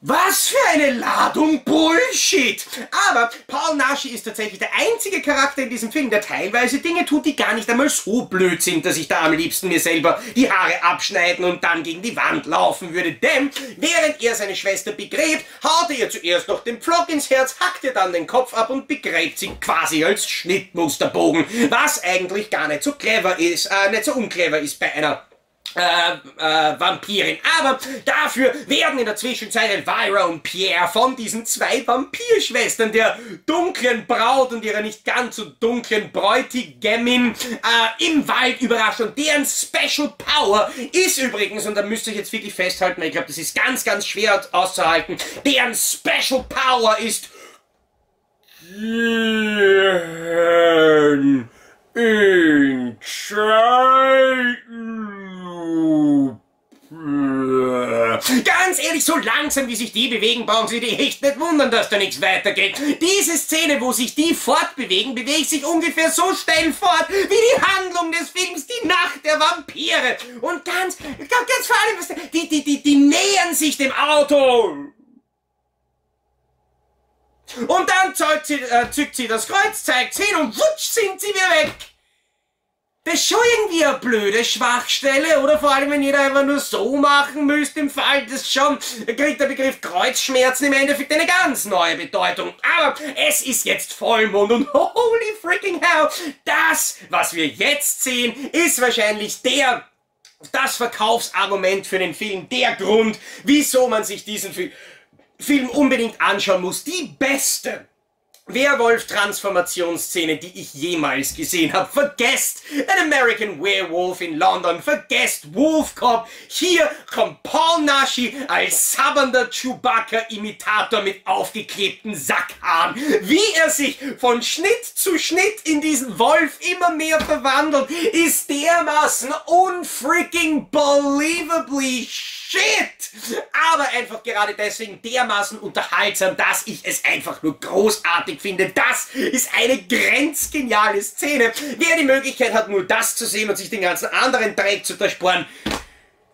Was für eine Ladung Bullshit! Aber Paul Naschy ist tatsächlich der einzige Charakter in diesem Film, der teilweise Dinge tut, die gar nicht einmal so blöd sind, dass ich da am liebsten mir selber die Haare abschneiden und dann gegen die Wand laufen würde. Denn während er seine Schwester begräbt, haut er ihr zuerst noch den Pflock ins Herz, hackt ihr dann den Kopf ab und begräbt sie quasi als Schnittmusterbogen. Was eigentlich gar nicht so clever ist, nicht so unclever ist bei einer Vampirin. Aber dafür werden in der Zwischenzeit Elvira und Pierre von diesen zwei Vampirschwestern, der dunklen Braut und ihrer nicht ganz so dunklen Bräutigamin, im Wald überrascht. Und deren Special Power ist übrigens, und da müsst ihr jetzt wirklich festhalten, weil ich glaube, das ist ganz, ganz schwer auszuhalten, deren Special Power ist Ganz ehrlich, so langsam wie sich die bewegen, brauchen sie die echt nicht wundern, dass da nichts weitergeht. Diese Szene, wo sich die fortbewegen, bewegt sich ungefähr so schnell fort, wie die Handlung des Films Die Nacht der Vampire. Und ganz vor allem, die nähern sich dem Auto. Und dann zückt sie das Kreuz, zeigt's hin und wutsch sind sie wieder weg. Das ist schon irgendwie eine blöde Schwachstelle, oder? Vor allem, wenn jeder einfach nur so machen müsste, im Fall des schon, kriegt der Begriff Kreuzschmerzen im Endeffekt eine ganz neue Bedeutung. Aber es ist jetzt Vollmond und holy freaking hell, das, was wir jetzt sehen, ist wahrscheinlich das Verkaufsargument für den Film, der Grund, wieso man sich diesen Film unbedingt anschauen muss. Die beste Werwolf-Transformationsszene, die ich jemals gesehen habe. Vergesst An American Werewolf in London. Vergesst Wolf Cop. Hier kommt Paul Naschy als sabbernder Chewbacca-Imitator mit aufgeklebten Sackhaaren. Wie er sich von Schnitt zu Schnitt in diesen Wolf immer mehr verwandelt, ist dermaßen unfreaking believably shit. Aber einfach gerade deswegen dermaßen unterhaltsam, dass ich es einfach nur großartig finde. Das ist eine grenzgeniale Szene. Wer die Möglichkeit hat, nur das zu sehen und sich den ganzen anderen Dreck zu ersparen,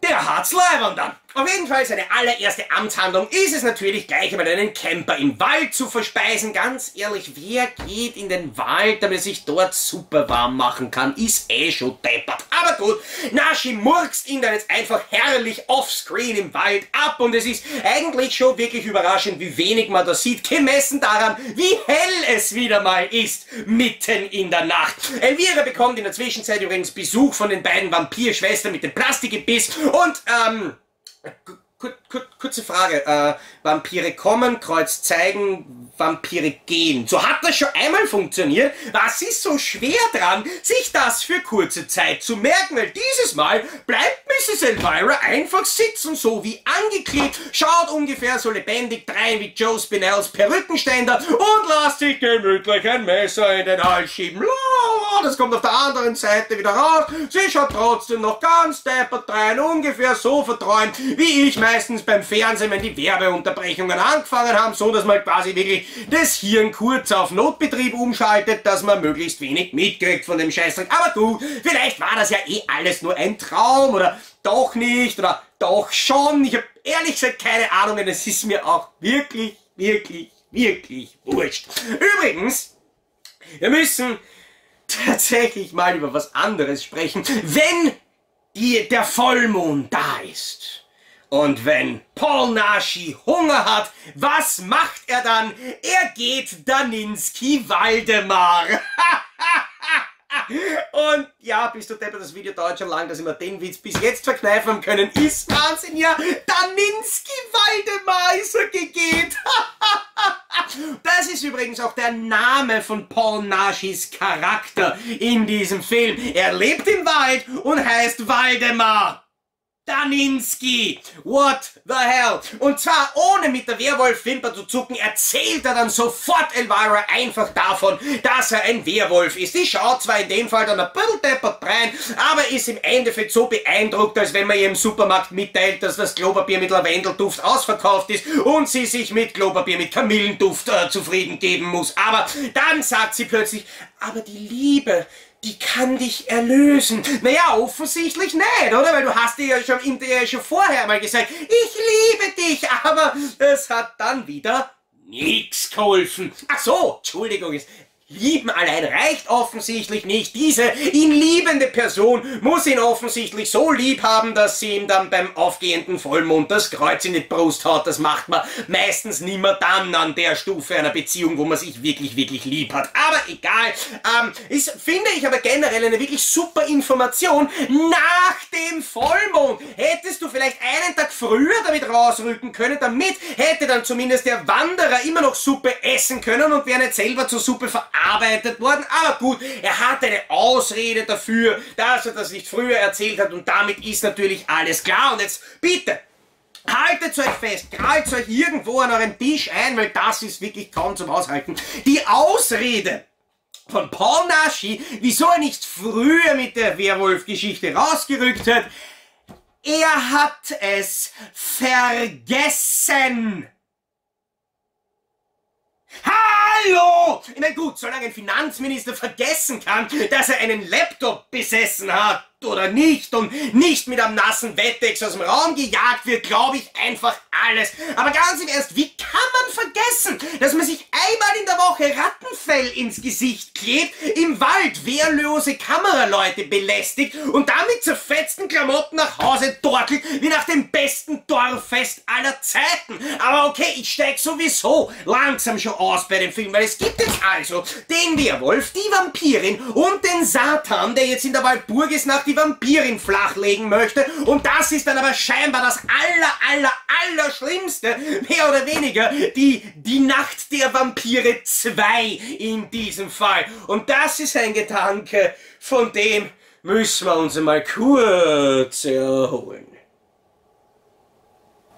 der hat's leibern dann. Auf jeden Fall, seine allererste Amtshandlung ist es natürlich gleich einmal einen Camper im Wald zu verspeisen. Ganz ehrlich, wer geht in den Wald, damit er sich dort super warm machen kann? Ist eh schon deppert. Aber gut, Naschy murkst ihn dann jetzt einfach herrlich offscreen im Wald ab und es ist eigentlich schon wirklich überraschend, wie wenig man da sieht, gemessen daran, wie hell es wieder mal ist, mitten in der Nacht. Elvira bekommt in der Zwischenzeit übrigens Besuch von den beiden Vampirschwestern mit dem Plastikgebiss und, kurze Frage, Vampire kommen, Kreuz zeigen, Vampire gehen. So hat das schon einmal funktioniert. Was ist so schwer dran, sich das für kurze Zeit zu merken? Weil dieses Mal bleibt Mrs. Elvira einfach sitzen, so wie angeklebt, schaut ungefähr so lebendig drein wie Joe Spinells Perückenständer und lässt sich gemütlich ein Messer in den Hals schieben. Das kommt auf der anderen Seite wieder raus. Sie schaut trotzdem noch ganz deppert rein, ungefähr so verträumt, wie ich meistens beim Fernsehen, wenn die Werbeunterbrechungen angefangen haben, so dass man quasi wirklich das Hirn kurz auf Notbetrieb umschaltet, dass man möglichst wenig mitkriegt von dem Scheißdreck. Aber du, vielleicht war das ja eh alles nur ein Traum oder doch nicht oder doch schon. Ich habe ehrlich gesagt keine Ahnung, denn es ist mir auch wirklich, wirklich, wirklich wurscht. Übrigens, wir müssen tatsächlich mal über was anderes sprechen, wenn der Vollmond da ist. Und wenn Paul Naschy Hunger hat, was macht er dann? Er geht Daninsky Waldemar. Und ja, bist du deppert, das Video dauert schon lang, dass ich mir den Witz bis jetzt verkneifen können, ist Wahnsinn, ja. Daninsky Waldemar ist er gegeben. Das ist übrigens auch der Name von Paul Naschys Charakter in diesem Film. Er lebt im Wald und heißt Waldemar Daninsky, what the hell? Und zwar, ohne mit der Werwolf-Wimper zu zucken, erzählt er dann sofort Elvira einfach davon, dass er ein Werwolf ist. Die schaut zwar in dem Fall dann ein bisschen deppert rein, aber ist im Endeffekt so beeindruckt, als wenn man ihr im Supermarkt mitteilt, dass das Klopapier mit Lavendelduft ausverkauft ist und sie sich mit Klopapier mit Kamillenduft zufrieden geben muss. Aber dann sagt sie plötzlich, aber die Liebe, die kann dich erlösen. Naja, offensichtlich nicht, oder? Weil du hast dir ja schon, vorher mal gesagt, ich liebe dich, aber es hat dann wieder nichts geholfen. Ach so, Entschuldigung, Lieben allein reicht offensichtlich nicht. Diese ihn liebende Person muss ihn offensichtlich so lieb haben, dass sie ihm dann beim aufgehenden Vollmond das Kreuz in die Brust haut. Das macht man meistens nimmer dann an der Stufe einer Beziehung, wo man sich wirklich, wirklich lieb hat. Aber egal. Ist, finde ich aber generell eine wirklich super Information. Nach dem Vollmond hättest du vielleicht einen Tag früher damit rausrücken können. Damit hätte dann zumindest der Wanderer immer noch Suppe essen können und wäre nicht selber zur Suppe verarbeitet worden, aber gut, er hat eine Ausrede dafür, dass er das nicht früher erzählt hat und damit ist natürlich alles klar. Und jetzt bitte, haltet euch fest, krallt euch irgendwo an euren Tisch ein, weil das ist wirklich kaum zum Aushalten. Die Ausrede von Paul Naschy, wieso er nicht früher mit der Werwolf-Geschichte rausgerückt hat, er hat es vergessen. Hallo! Ich meine, gut, solange ein Finanzminister vergessen kann, dass er einen Laptop besessen hat oder nicht und nicht mit einem nassen Wettex aus dem Raum gejagt wird, glaube ich einfach alles. Aber ganz im Ernst, wie kann man vergessen, dass man sich einmal in der Woche Rattenfell ins Gesicht klebt, im Wald wehrlose Kameraleute belästigt und damit zerfetzten Klamotten nach Hause torkelt, wie nach dem besten Dorffest aller Zeiten. Aber okay, ich steig sowieso langsam schon aus bei dem Film, weil es gibt jetzt also den Werwolf, die Vampirin und den Satan, der jetzt in der Walpurgisnacht die Vampirin flachlegen möchte und das ist dann aber scheinbar das aller Schlimmste, mehr oder weniger die Nacht der Vampire 2 in diesem Fall. Und das ist ein Gedanke, von dem müssen wir uns einmal kurz erholen.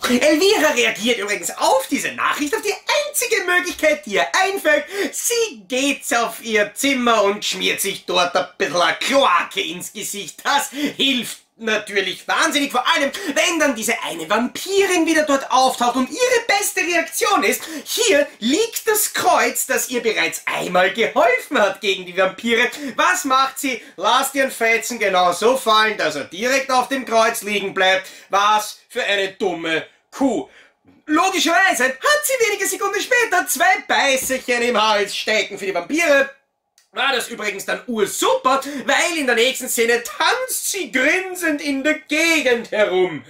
Elvira reagiert übrigens auf diese Nachricht, auf die einzige Möglichkeit, die ihr einfällt. Sie geht auf ihr Zimmer und schmiert sich dort ein bisschen Kloake ins Gesicht. Das hilft natürlich wahnsinnig, vor allem, wenn dann diese eine Vampirin wieder dort auftaucht und ihre beste Reaktion ist, hier liegt das Kreuz, das ihr bereits einmal geholfen hat gegen die Vampire. Was macht sie? Lasst ihren Fetzen genau so fallen, dass er direkt auf dem Kreuz liegen bleibt. Was für eine dumme Kuh. Logischerweise hat sie wenige Sekunden später zwei Beißerchen im Hals stecken für die Vampire. War das übrigens dann ursuper, weil in der nächsten Szene tanzt sie grinsend in der Gegend herum.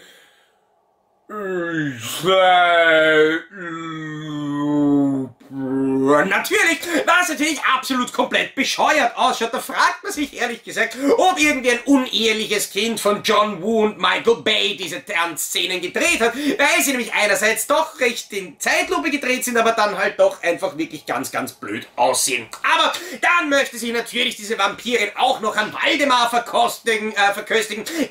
Natürlich, was natürlich absolut komplett bescheuert ausschaut, da fragt man sich ehrlich gesagt, ob irgendwie ein uneheliches Kind von John Woo und Michael Bay diese Tanzszenen gedreht hat, weil sie nämlich einerseits doch recht in Zeitlupe gedreht sind, aber dann halt doch einfach wirklich ganz, ganz blöd aussehen. Aber dann möchte sich natürlich diese Vampirin auch noch an Waldemar verköstigen,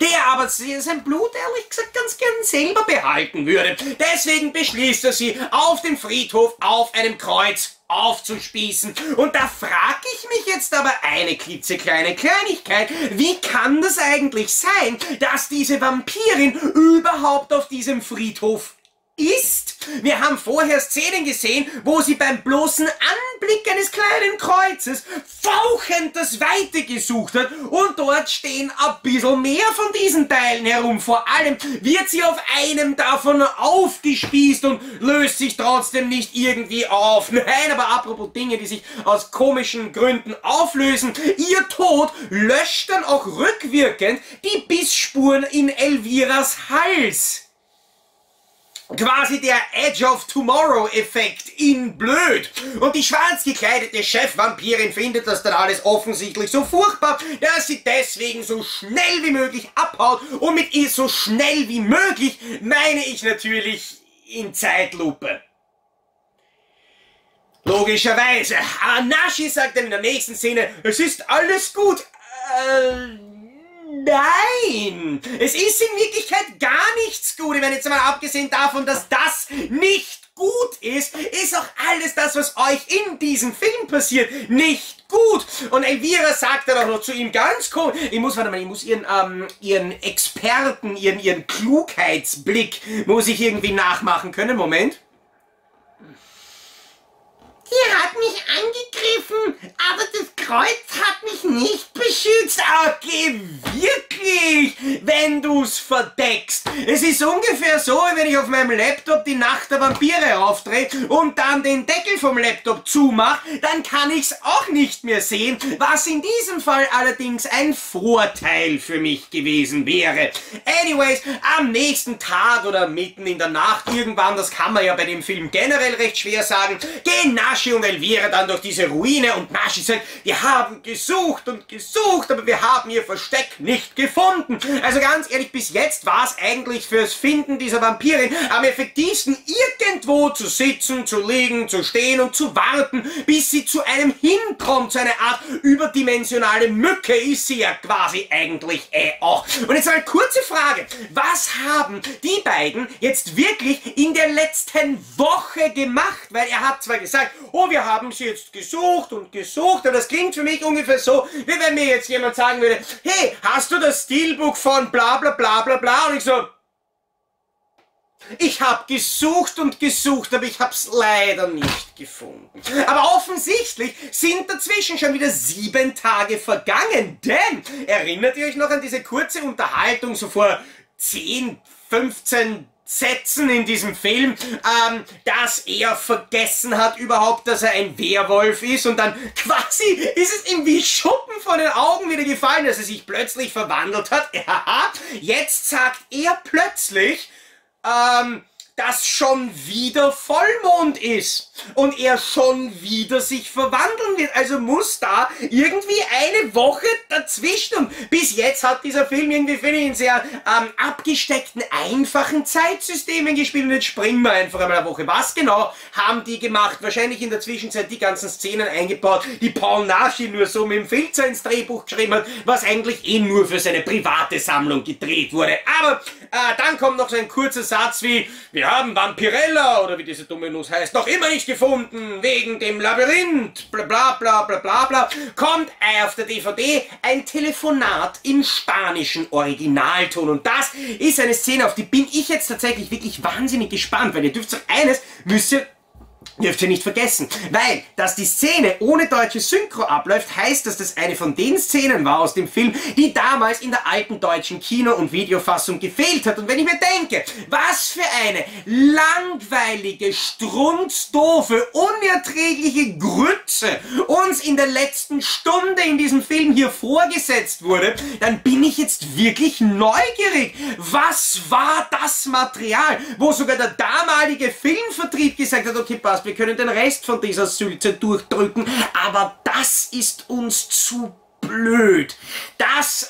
der aber sein Blut ehrlich gesagt ganz gern selber behalten würde. Deswegen beschließt er sie auf dem Friedhof auf einem Kreuz aufzuspießen. Und da frage ich mich jetzt aber eine klitzekleine Kleinigkeit. Wie kann das eigentlich sein, dass diese Vampirin überhaupt auf diesem Friedhof ist? Wir haben vorher Szenen gesehen, wo sie beim bloßen Anblick eines kleinen Kreuzes fauchend das Weite gesucht hat und dort stehen ein bisschen mehr von diesen Teilen herum. Vor allem wird sie auf einem davon aufgespießt und löst sich trotzdem nicht irgendwie auf. Nein, aber apropos Dinge, die sich aus komischen Gründen auflösen, ihr Tod löscht dann auch rückwirkend die Bissspuren in Elviras Hals. Quasi der Edge of Tomorrow Effekt in blöd. Und die schwarz gekleidete Chefvampirin findet das dann alles offensichtlich so furchtbar, dass sie deswegen so schnell wie möglich abhaut und mit ihr so schnell wie möglich, meine ich natürlich, in Zeitlupe. Logischerweise. Aber Naschy sagt dann in der nächsten Szene, es ist alles gut. Nein! Es ist in Wirklichkeit gar nichts gut. Ich meine, jetzt mal abgesehen davon, dass das nicht gut ist auch alles das, was euch in diesem Film passiert, nicht gut. Und Elvira sagt dann auch noch zu ihm ganz cool, ich muss ihren Experten, ihren Klugheitsblick, muss ich irgendwie nachmachen können. Moment. Die hat mich angegriffen, aber das Kreuz hat mich nicht beschützt. Okay, wirklich, wenn du's verdeckst. Es ist ungefähr so, wie wenn ich auf meinem Laptop die Nacht der Vampire aufdrehe und dann den Deckel vom Laptop zumache, dann kann ich's auch nicht mehr sehen, was in diesem Fall allerdings ein Vorteil für mich gewesen wäre. Anyways, am nächsten Tag oder mitten in der Nacht irgendwann, das kann man ja bei dem Film generell recht schwer sagen, gehen Naschy und Elvira dann durch diese Ruine und Naschy sagt, wir haben gesucht und gesucht, aber wir haben ihr Versteck nicht gefunden. Also ganz ehrlich, bis jetzt war es eigentlich fürs Finden dieser Vampirin am effektivsten, irgendwo zu sitzen, zu liegen, zu stehen und zu warten, bis sie zu einem hinkommt, zu einer Art überdimensionale Mücke ist sie ja quasi eigentlich auch. Und jetzt eine kurze Frage, was haben die beiden jetzt wirklich in der letzten Woche gemacht? Weil er hat zwar gesagt, oh, wir haben sie jetzt gesucht und gesucht, aber das klingt für mich ungefähr so, wie wenn mir jetzt jemand sagen würde, hey, hast du das Steelbook von bla bla bla bla bla? Und ich so, ich habe gesucht und gesucht, aber ich habe es leider nicht gefunden. Aber offensichtlich sind dazwischen schon wieder 7 Tage vergangen, denn, erinnert ihr euch noch an diese kurze Unterhaltung, so vor 10, 15 Sätzen in diesem Film, dass er vergessen hat überhaupt, dass er ein Werwolf ist und dann quasi ist es ihm wie Schuppen von den Augen wieder gefallen, dass er sich plötzlich verwandelt hat. Ja, jetzt sagt er plötzlich, dass schon wieder Vollmond ist und er schon wieder sich verwandeln wird. Also muss da irgendwie eine Woche dazwischen. Und bis jetzt hat dieser Film irgendwie, finde ich, in sehr abgesteckten, einfachen Zeitsystemen gespielt. Und jetzt springen wir einfach einmal eine Woche. Was genau haben die gemacht? Wahrscheinlich in der Zwischenzeit die ganzen Szenen eingebaut, die Paul Naschy nur so mit dem Filzer ins Drehbuch geschrieben hat, was eigentlich eh nur für seine private Sammlung gedreht wurde. Aber dann kommt noch so ein kurzer Satz wie, wir Wir haben Vampirella, oder wie diese dumme Nuss heißt, noch immer nicht gefunden, wegen dem Labyrinth, bla bla bla bla bla bla, kommt auf der DVD ein Telefonat im spanischen Originalton. Und das ist eine Szene, auf die bin ich jetzt tatsächlich wirklich wahnsinnig gespannt, weil ihr dürft eines, dürft ihr nicht vergessen, weil, dass die Szene ohne deutsche Synchro abläuft, heißt, dass das eine von den Szenen war aus dem Film, die damals in der alten deutschen Kino- und Videofassung gefehlt hat. Und wenn ich mir denke, was für eine langweilige, strunzdoofe, unerträgliche Grütze uns in der letzten Stunde in diesem Film hier vorgesetzt wurde, dann bin ich jetzt wirklich neugierig. Was war das Material, wo sogar der damalige Filmvertrieb gesagt hat, okay, passt, wir können den Rest von dieser Sülze durchdrücken, aber das ist uns zu blöd. Das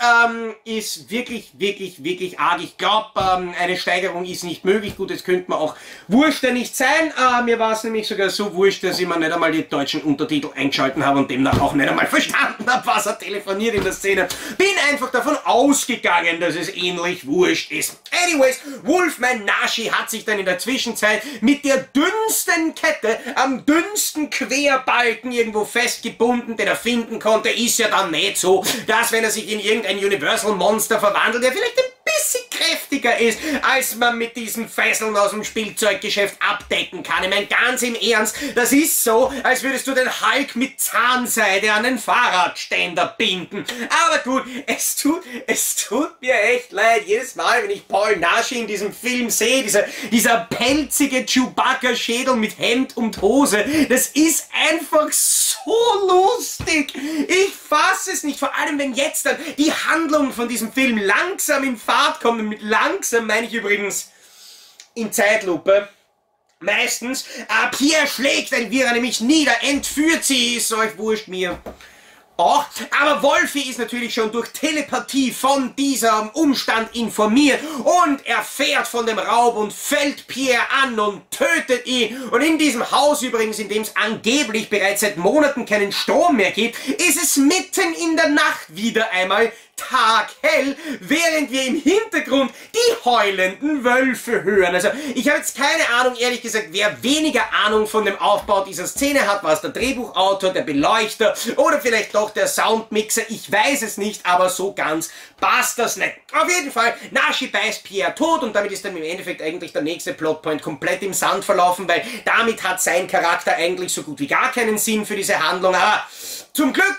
ist wirklich, wirklich, wirklich arg. Ich glaube, eine Steigerung ist nicht möglich. Gut, das könnte man auch wurscht nicht sein. Mir war es nämlich sogar so wurscht, dass ich mir nicht einmal die deutschen Untertitel eingeschalten habe und demnach auch nicht einmal verstanden habe, was er telefoniert in der Szene. Bin einfach davon ausgegangen, dass es ähnlich wurscht ist. Anyways, Wolfman Naschy hat sich dann in der Zwischenzeit mit der dünnsten Kette am dünnsten Querbalken irgendwo festgebunden, den er finden konnte. Ist ja dann nicht so, dass wenn er sich in irgendein Universal-Monster verwandelt, der vielleicht ein bisschen kräftiger ist, als man mit diesen Fesseln aus dem Spielzeuggeschäft abdecken kann. Ich meine, ganz im Ernst, das ist so, als würdest du den Hulk mit Zahnseide an den Fahrradständer binden. Aber gut, es tut mir echt leid, jedes Mal, wenn ich Paul Naschy in diesem Film sehe, dieser pelzige Chewbacca-Schädel mit Hemd und Hose, das ist einfach so lustig. Ich fasse es nicht, vor allem wenn jetzt dann die Handlung von diesem Film langsam in Fahrt kommt, und mit langsam meine ich übrigens in Zeitlupe, meistens, Pierre schlägt Elvira nämlich nieder, entführt sie, ist euch wurscht, mir auch. Aber Wolfie ist natürlich schon durch Telepathie von diesem Umstand informiert und erfährt von dem Raub und fällt Pierre an und tötet ihn. Und in diesem Haus übrigens, in dem es angeblich bereits seit Monaten keinen Strom mehr gibt, ist es mitten in der Nacht wieder einmal taghell, während wir im Hintergrund die heulenden Wölfe hören. Also ich habe jetzt keine Ahnung, ehrlich gesagt, wer weniger Ahnung von dem Aufbau dieser Szene hat, war es der Drehbuchautor, der Beleuchter oder vielleicht doch der Soundmixer, ich weiß es nicht, aber so ganz passt das nicht. Auf jeden Fall, Naschy beißt Pierre tot und damit ist dann im Endeffekt eigentlich der nächste Plotpoint komplett im Sand verlaufen, weil damit hat sein Charakter eigentlich so gut wie gar keinen Sinn für diese Handlung, aber zum Glück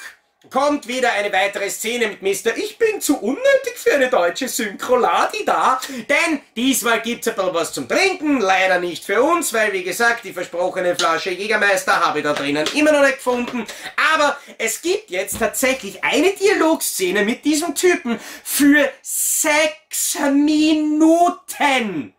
kommt wieder eine weitere Szene mit Mr. Ich bin zu unnötig für eine deutsche Synchro-Ladi da, denn diesmal gibt's ein bisschen was zum Trinken, leider nicht für uns, weil wie gesagt, die versprochene Flasche Jägermeister habe ich da drinnen immer noch nicht gefunden, aber es gibt jetzt tatsächlich eine Dialogszene mit diesem Typen für 6 Minuten.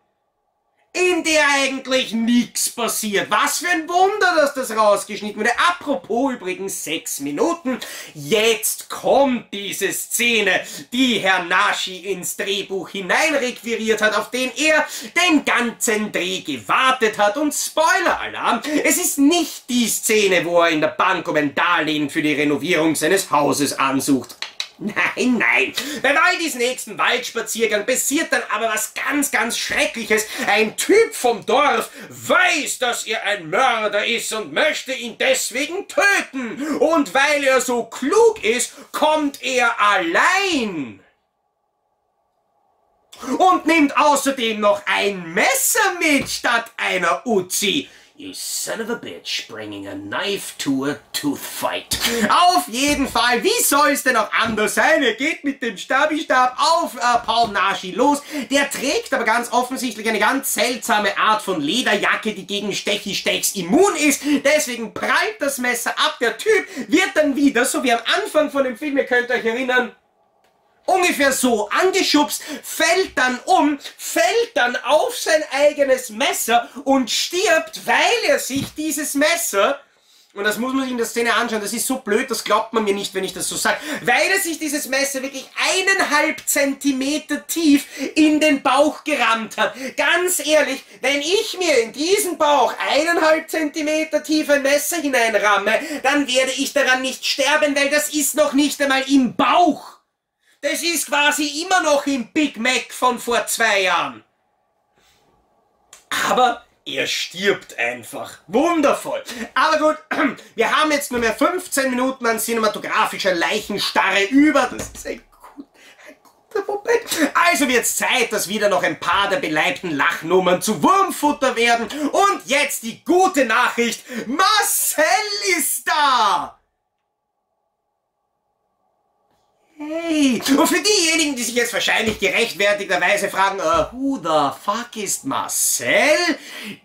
In der eigentlich nichts passiert. Was für ein Wunder, dass das rausgeschnitten wurde. Apropos übrigens 6 Minuten. Jetzt kommt diese Szene, die Herr Naschy ins Drehbuch hineinrequiriert hat, auf den er den ganzen Dreh gewartet hat. Und Spoiler-Alarm, es ist nicht die Szene, wo er in der Bank um ein Darlehen für die Renovierung seines Hauses ansucht. Nein, nein. Bei all diesen nächsten Waldspaziergang passiert dann aber was ganz, ganz Schreckliches. Ein Typ vom Dorf weiß, dass er ein Mörder ist und möchte ihn deswegen töten. Und weil er so klug ist, kommt er allein. Und nimmt außerdem noch ein Messer mit statt einer Uzi. You son of a bitch, bringing a knife to a tooth fight. Auf jeden Fall, wie soll es denn auch anders sein? Er geht mit dem Stabistab auf Paul Naschy los. Der trägt aber ganz offensichtlich eine ganz seltsame Art von Lederjacke, die gegen Stechi-Stechs immun ist. Deswegen prallt das Messer ab. Der Typ wird dann wieder, so wie am Anfang von dem Film, ihr könnt euch erinnern, ungefähr so angeschubst, fällt dann auf sein eigenes Messer und stirbt, weil er sich dieses Messer, und das muss man sich in der Szene anschauen, das ist so blöd, das glaubt man mir nicht, wenn ich das so sage, weil er sich dieses Messer wirklich 1,5 Zentimeter tief in den Bauch gerammt hat. Ganz ehrlich, wenn ich mir in diesen Bauch 1,5 Zentimeter tief ein Messer hineinramme, dann werde ich daran nicht sterben, weil das ist noch nicht einmal im Bauch. Das ist quasi immer noch im Big Mac von vor 2 Jahren. aber er stirbt einfach. Wundervoll. Aber gut, wir haben jetzt nur mehr 15 Minuten an cinematografischer Leichenstarre über. Das ist ein guter Moment. Also wird es Zeit, dass wieder noch ein paar der beleibten Lachnummern zu Wurmfutter werden. Und jetzt die gute Nachricht. Marcel ist da. Hey! Und für diejenigen, die sich jetzt wahrscheinlich gerechtfertigterweise fragen, who the fuck ist Marcel?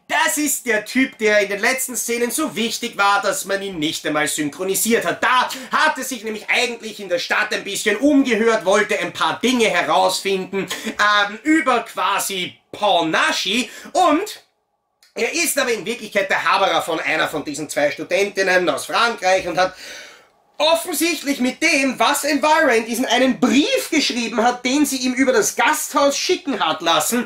Das ist der Typ, der in den letzten Szenen so wichtig war, dass man ihn nicht einmal synchronisiert hat. Da hatte sich nämlich eigentlich in der Stadt ein bisschen umgehört, wollte ein paar Dinge herausfinden über quasi Paul Naschy und... er ist aber in Wirklichkeit der Haberer von einer von diesen zwei Studentinnen aus Frankreich und hat... offensichtlich mit dem, was Elvira in diesen einen Brief geschrieben hat, den sie ihm über das Gasthaus schicken hat lassen,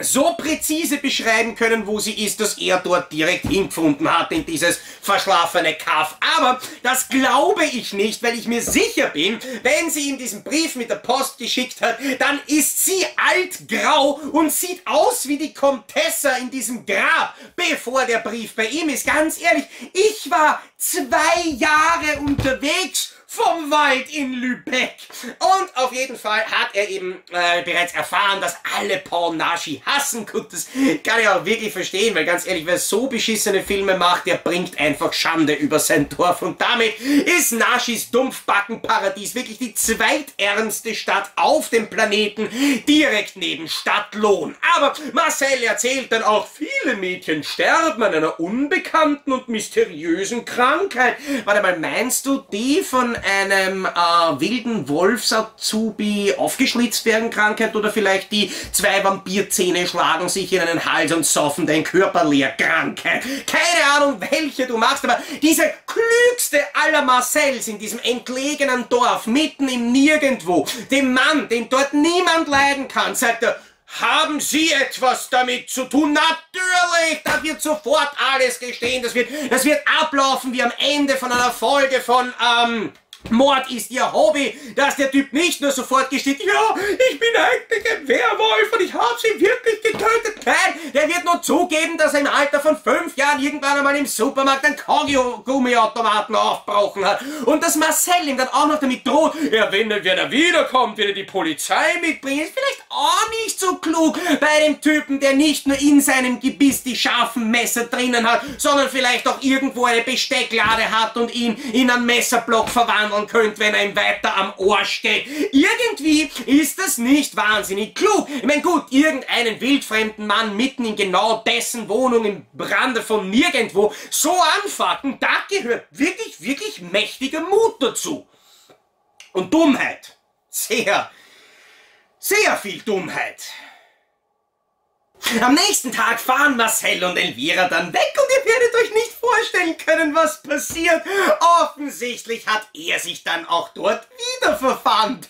so präzise beschreiben können, wo sie ist, dass er dort direkt hingefunden hat in dieses verschlafene Kaff. Aber das glaube ich nicht, weil ich mir sicher bin, wenn sie ihm diesen Brief mit der Post geschickt hat, dann ist sie altgrau und sieht aus wie die Contessa in diesem Grab, bevor der Brief bei ihm ist. Ganz ehrlich, ich war 2 Jahre unterwegs vom Wald in Lübeck. Und auf jeden Fall hat er eben bereits erfahren, dass alle Paul Naschy hassen. Gut, das kann ich auch wirklich verstehen, weil ganz ehrlich, wer so beschissene Filme macht, der bringt einfach Schande über sein Dorf. Und damit ist Naschys Dumpfbackenparadies wirklich die zweitärmste Stadt auf dem Planeten, direkt neben Stadtlohn. Aber Marcel erzählt dann auch, viele Mädchen sterben an einer unbekannten und mysteriösen Krankheit. Warte mal, meinst du die von einem wilden Wolfs-Azubi aufgeschlitzt werden Krankheit oder vielleicht die 2 Vampirzähne schlagen sich in einen Hals und saufen dein Körper leer Krankheit. Keine Ahnung, welche du machst, aber dieser klügste aller Marcells in diesem entlegenen Dorf, mitten im Nirgendwo, dem Mann, den dort niemand leiden kann, sagt er, haben Sie etwas damit zu tun? Natürlich! Da wird sofort alles gestehen. Das wird ablaufen wie am Ende von einer Folge von, Mord ist ihr Hobby, dass der Typ nicht nur sofort gesteht, ja, ich bin eigentlich ein Werwolf und ich habe sie wirklich getötet. Nein, der wird nur zugeben, dass er im Alter von 5 Jahren irgendwann einmal im Supermarkt einen Kaugummiautomaten aufbrauchen hat. Und dass Marcel ihm dann auch noch damit droht, ja, wenn er wiederkommt, wird er die Polizei mitbringen. Ist vielleicht auch nicht so klug bei dem Typen, der nicht nur in seinem Gebiss die scharfen Messer drinnen hat, sondern vielleicht auch irgendwo eine Bestecklade hat und ihn in einen Messerblock verwandelt könnt, wenn er ihm weiter am Arsch geht. Irgendwie ist das nicht wahnsinnig klug. Ich meine, gut, irgendeinen wildfremden Mann mitten in genau dessen Wohnung im Brande von nirgendwo so anfacken, da gehört wirklich, wirklich mächtiger Mut dazu. Und Dummheit. Sehr, sehr viel Dummheit. Am nächsten Tag fahren Marcel und Elvira dann weg und ihr werdet euch nicht vorstellen können, was passiert. Offensichtlich hat er sich dann auch dort wieder verfahren.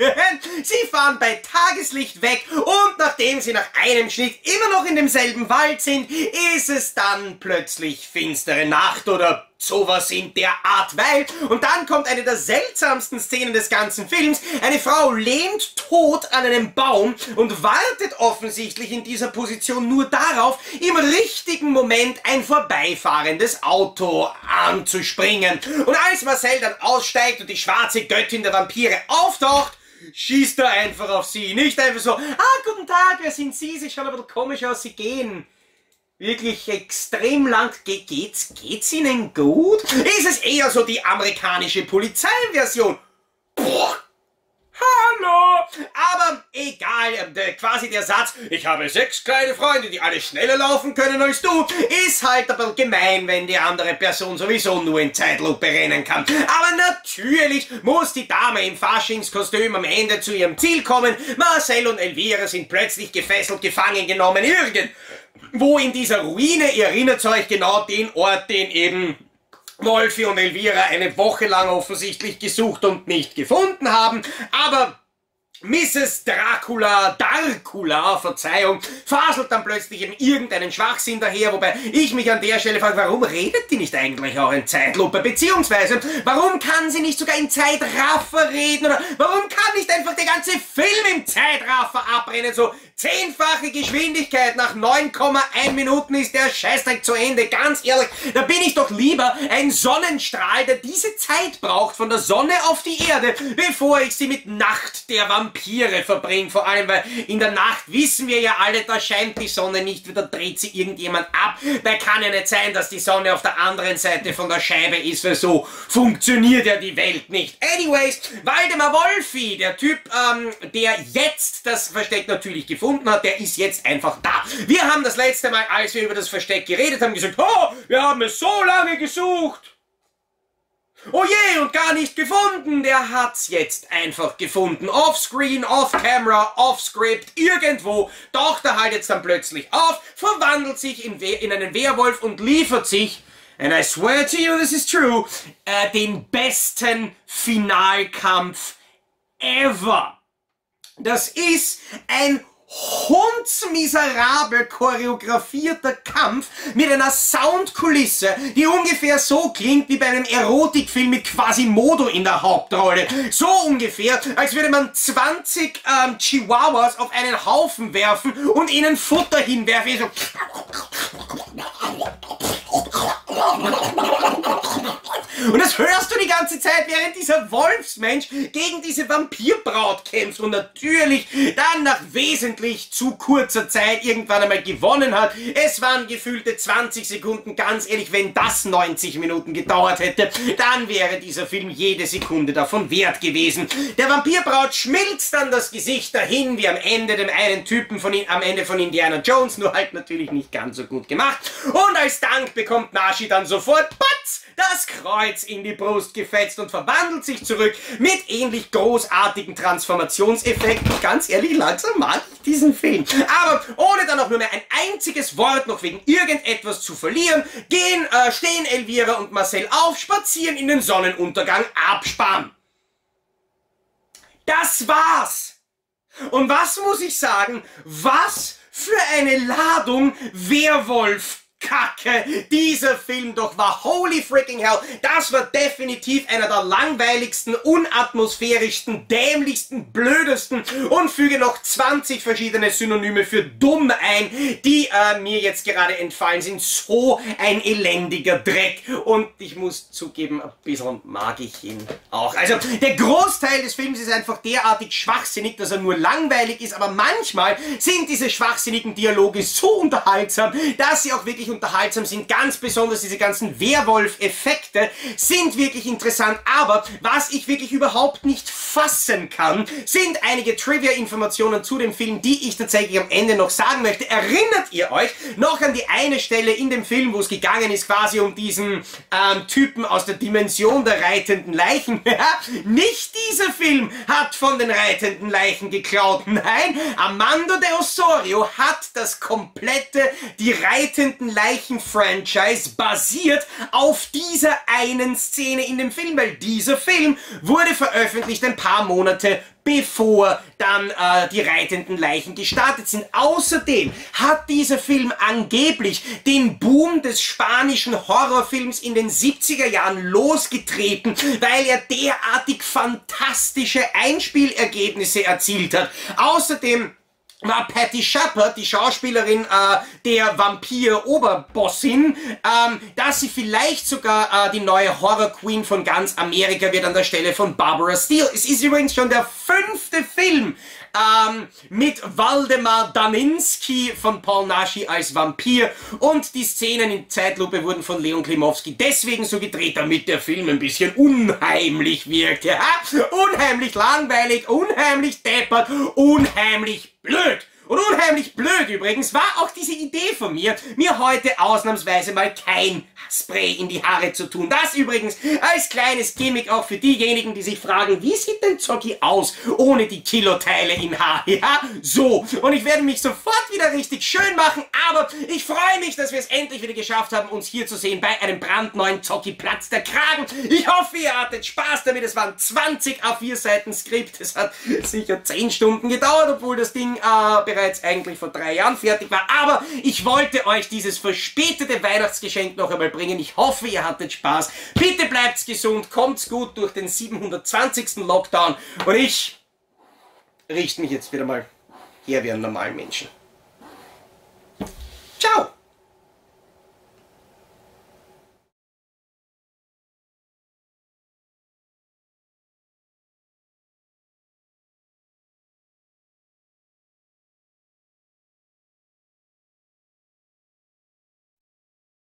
Sie fahren bei Tageslicht weg und nachdem sie nach einem Schnitt immer noch in demselben Wald sind, ist es dann plötzlich finstere Nacht oder sowas in der Art, weil... und dann kommt eine der seltsamsten Szenen des ganzen Films. Eine Frau lehnt tot an einem Baum und wartet offensichtlich in dieser Position nur darauf, im richtigen Moment ein vorbeifahrendes Auto anzuspringen. Und als Marcel dann aussteigt und die schwarze Göttin der Vampire auftaucht, schießt er einfach auf sie. Nicht einfach so, guten Tag, wer sind Sie? Sie schauen aber komisch aus, Sie gehen. Wirklich extrem lang. Geht's Ihnen gut? Ist es eher so die amerikanische Polizeiversion? Boah! Hallo! Aber egal, quasi der Satz, ich habe 6 kleine Freunde, die alle schneller laufen können als du, ist halt aber gemein, wenn die andere Person sowieso nur in Zeitlupe rennen kann. Aber natürlich muss die Dame im Faschingskostüm am Ende zu ihrem Ziel kommen. Marcel und Elvira sind plötzlich gefesselt, gefangen genommen, irgendwo in dieser Ruine. Ihr erinnert euch genau den Ort, den eben Wolfi und Elvira eine Woche lang offensichtlich gesucht und nicht gefunden haben, aber Mrs. Darkula, Verzeihung, faselt dann plötzlich eben irgendeinen Schwachsinn daher, wobei ich mich an der Stelle frage, warum redet die nicht eigentlich auch in Zeitlupe, beziehungsweise warum kann sie nicht sogar in Zeitraffer reden, oder warum kann nicht einfach der ganze Film im Zeitraffer abrennen, so 10-fache Geschwindigkeit nach 9,1 Minuten ist der Scheißdreck zu Ende. Ganz ehrlich, da bin ich doch lieber ein Sonnenstrahl, der diese Zeit braucht von der Sonne auf die Erde, bevor ich sie mit Nacht der Vampire verbringe. Vor allem, weil in der Nacht wissen wir ja alle, da scheint die Sonne nicht, wieder dreht sie irgendjemand ab. Da kann ja nicht sein, dass die Sonne auf der anderen Seite von der Scheibe ist, weil so funktioniert ja die Welt nicht. Anyways, Waldemar Wolfi, der Typ, der jetzt das Versteck natürlich gefunden hat, der ist jetzt einfach da. Wir haben das letzte Mal, als wir über das Versteck geredet haben, gesagt, oh, wir haben es so lange gesucht. Oh je, und gar nicht gefunden. Der hat's jetzt einfach gefunden. Offscreen, off-camera, off-script, irgendwo taucht er halt jetzt dann plötzlich auf, verwandelt sich in einen Werwolf und liefert sich, and I swear to you this is true, den besten Finalkampf ever. Das ist ein hundsmiserabel choreografierter Kampf mit einer Soundkulisse, die ungefähr so klingt wie bei einem Erotikfilm mit Quasimodo in der Hauptrolle. So ungefähr, als würde man 20 Chihuahuas auf einen Haufen werfen und ihnen Futter hinwerfen. So. Und das hörst du die ganze Zeit, während dieser Wolfsmensch gegen diese Vampirbraut kämpft und natürlich dann nach wesentlich zu kurzer Zeit irgendwann einmal gewonnen hat. Es waren gefühlte 20 Sekunden, ganz ehrlich, wenn das 90 Minuten gedauert hätte, dann wäre dieser Film jede Sekunde davon wert gewesen. Der Vampirbraut schmilzt dann das Gesicht dahin, wie am Ende dem einen Typen am Ende von Indiana Jones, nur halt natürlich nicht ganz so gut gemacht. Und als Dank bekommt Naschy dann sofort, patz, das Kreuz in die Brust gefetzt und verwandelt sich zurück mit ähnlich großartigen Transformationseffekten. Ganz ehrlich, langsam mag ich diesen Film. Aber ohne dann auch nur mehr ein einziges Wort noch wegen irgendetwas zu verlieren, stehen Elvira und Marcel auf, spazieren in den Sonnenuntergang, abspannen. Das war's. Und was muss ich sagen, was für eine Ladung Werwolf Kacke, dieser Film doch war holy freaking hell. Das war definitiv einer der langweiligsten, unatmosphärischsten, dämlichsten, blödesten und füge noch 20 verschiedene Synonyme für dumm ein, die mir jetzt gerade entfallen sind. So ein elendiger Dreck. Und ich muss zugeben, ein bisschen mag ich ihn auch. Also der Großteil des Films ist einfach derartig schwachsinnig, dass er nur langweilig ist, aber manchmal sind diese schwachsinnigen Dialoge so unterhaltsam, dass sie auch wirklich unterhaltsam sind, ganz besonders diese ganzen Werwolf-Effekte sind wirklich interessant, aber was ich wirklich überhaupt nicht fassen kann, sind einige Trivia-Informationen zu dem Film, die ich tatsächlich am Ende noch sagen möchte. Erinnert ihr euch noch an die eine Stelle in dem Film, wo es gegangen ist, quasi um diesen Typen aus der Dimension der reitenden Leichen? Nicht dieser Film hat von den reitenden Leichen geklaut, nein, Armando de Osorio hat das komplette, die reitenden Leichen-Franchise basiert auf dieser einen Szene in dem Film, weil dieser Film wurde veröffentlicht ein paar Monate bevor dann die reitenden Leichen gestartet sind. Außerdem hat dieser Film angeblich den Boom des spanischen Horrorfilms in den 70er Jahren losgetreten, weil er derartig fantastische Einspielergebnisse erzielt hat. Außerdem war Patty Shepard, die Schauspielerin der Vampir-Oberbossin, dass sie vielleicht sogar die neue Horror-Queen von ganz Amerika wird an der Stelle von Barbara Steele. Es ist übrigens schon der 5. Film mit Waldemar Daninsky von Paul Naschy als Vampir und die Szenen in Zeitlupe wurden von León Klimovsky deswegen so gedreht, damit der Film ein bisschen unheimlich wirkt. Ja? Unheimlich langweilig, unheimlich deppert, unheimlich blöd. Und unheimlich blöd übrigens war auch diese Idee von mir heute ausnahmsweise mal kein Spray in die Haare zu tun. Das übrigens als kleines Gimmick auch für diejenigen, die sich fragen, wie sieht denn Zocki aus ohne die Kiloteile im Haar? Ja, so. Und ich werde mich sofort wieder richtig schön machen, aber ich freue mich, dass wir es endlich wieder geschafft haben, uns hier zu sehen bei einem brandneuen Zocki Platz der Kragen. Ich hoffe, ihr hattet Spaß damit. Es waren 20 A4 Seiten Skript. Es hat sicher 10 Stunden gedauert, obwohl das Ding bereits eigentlich vor 3 Jahren fertig war, aber ich wollte euch dieses verspätete Weihnachtsgeschenk noch einmal bringen. Ich hoffe, ihr hattet Spaß. Bitte bleibt's gesund, kommt's gut durch den 720. Lockdown und ich richte mich jetzt wieder mal her wie ein normaler Menschen. Ciao!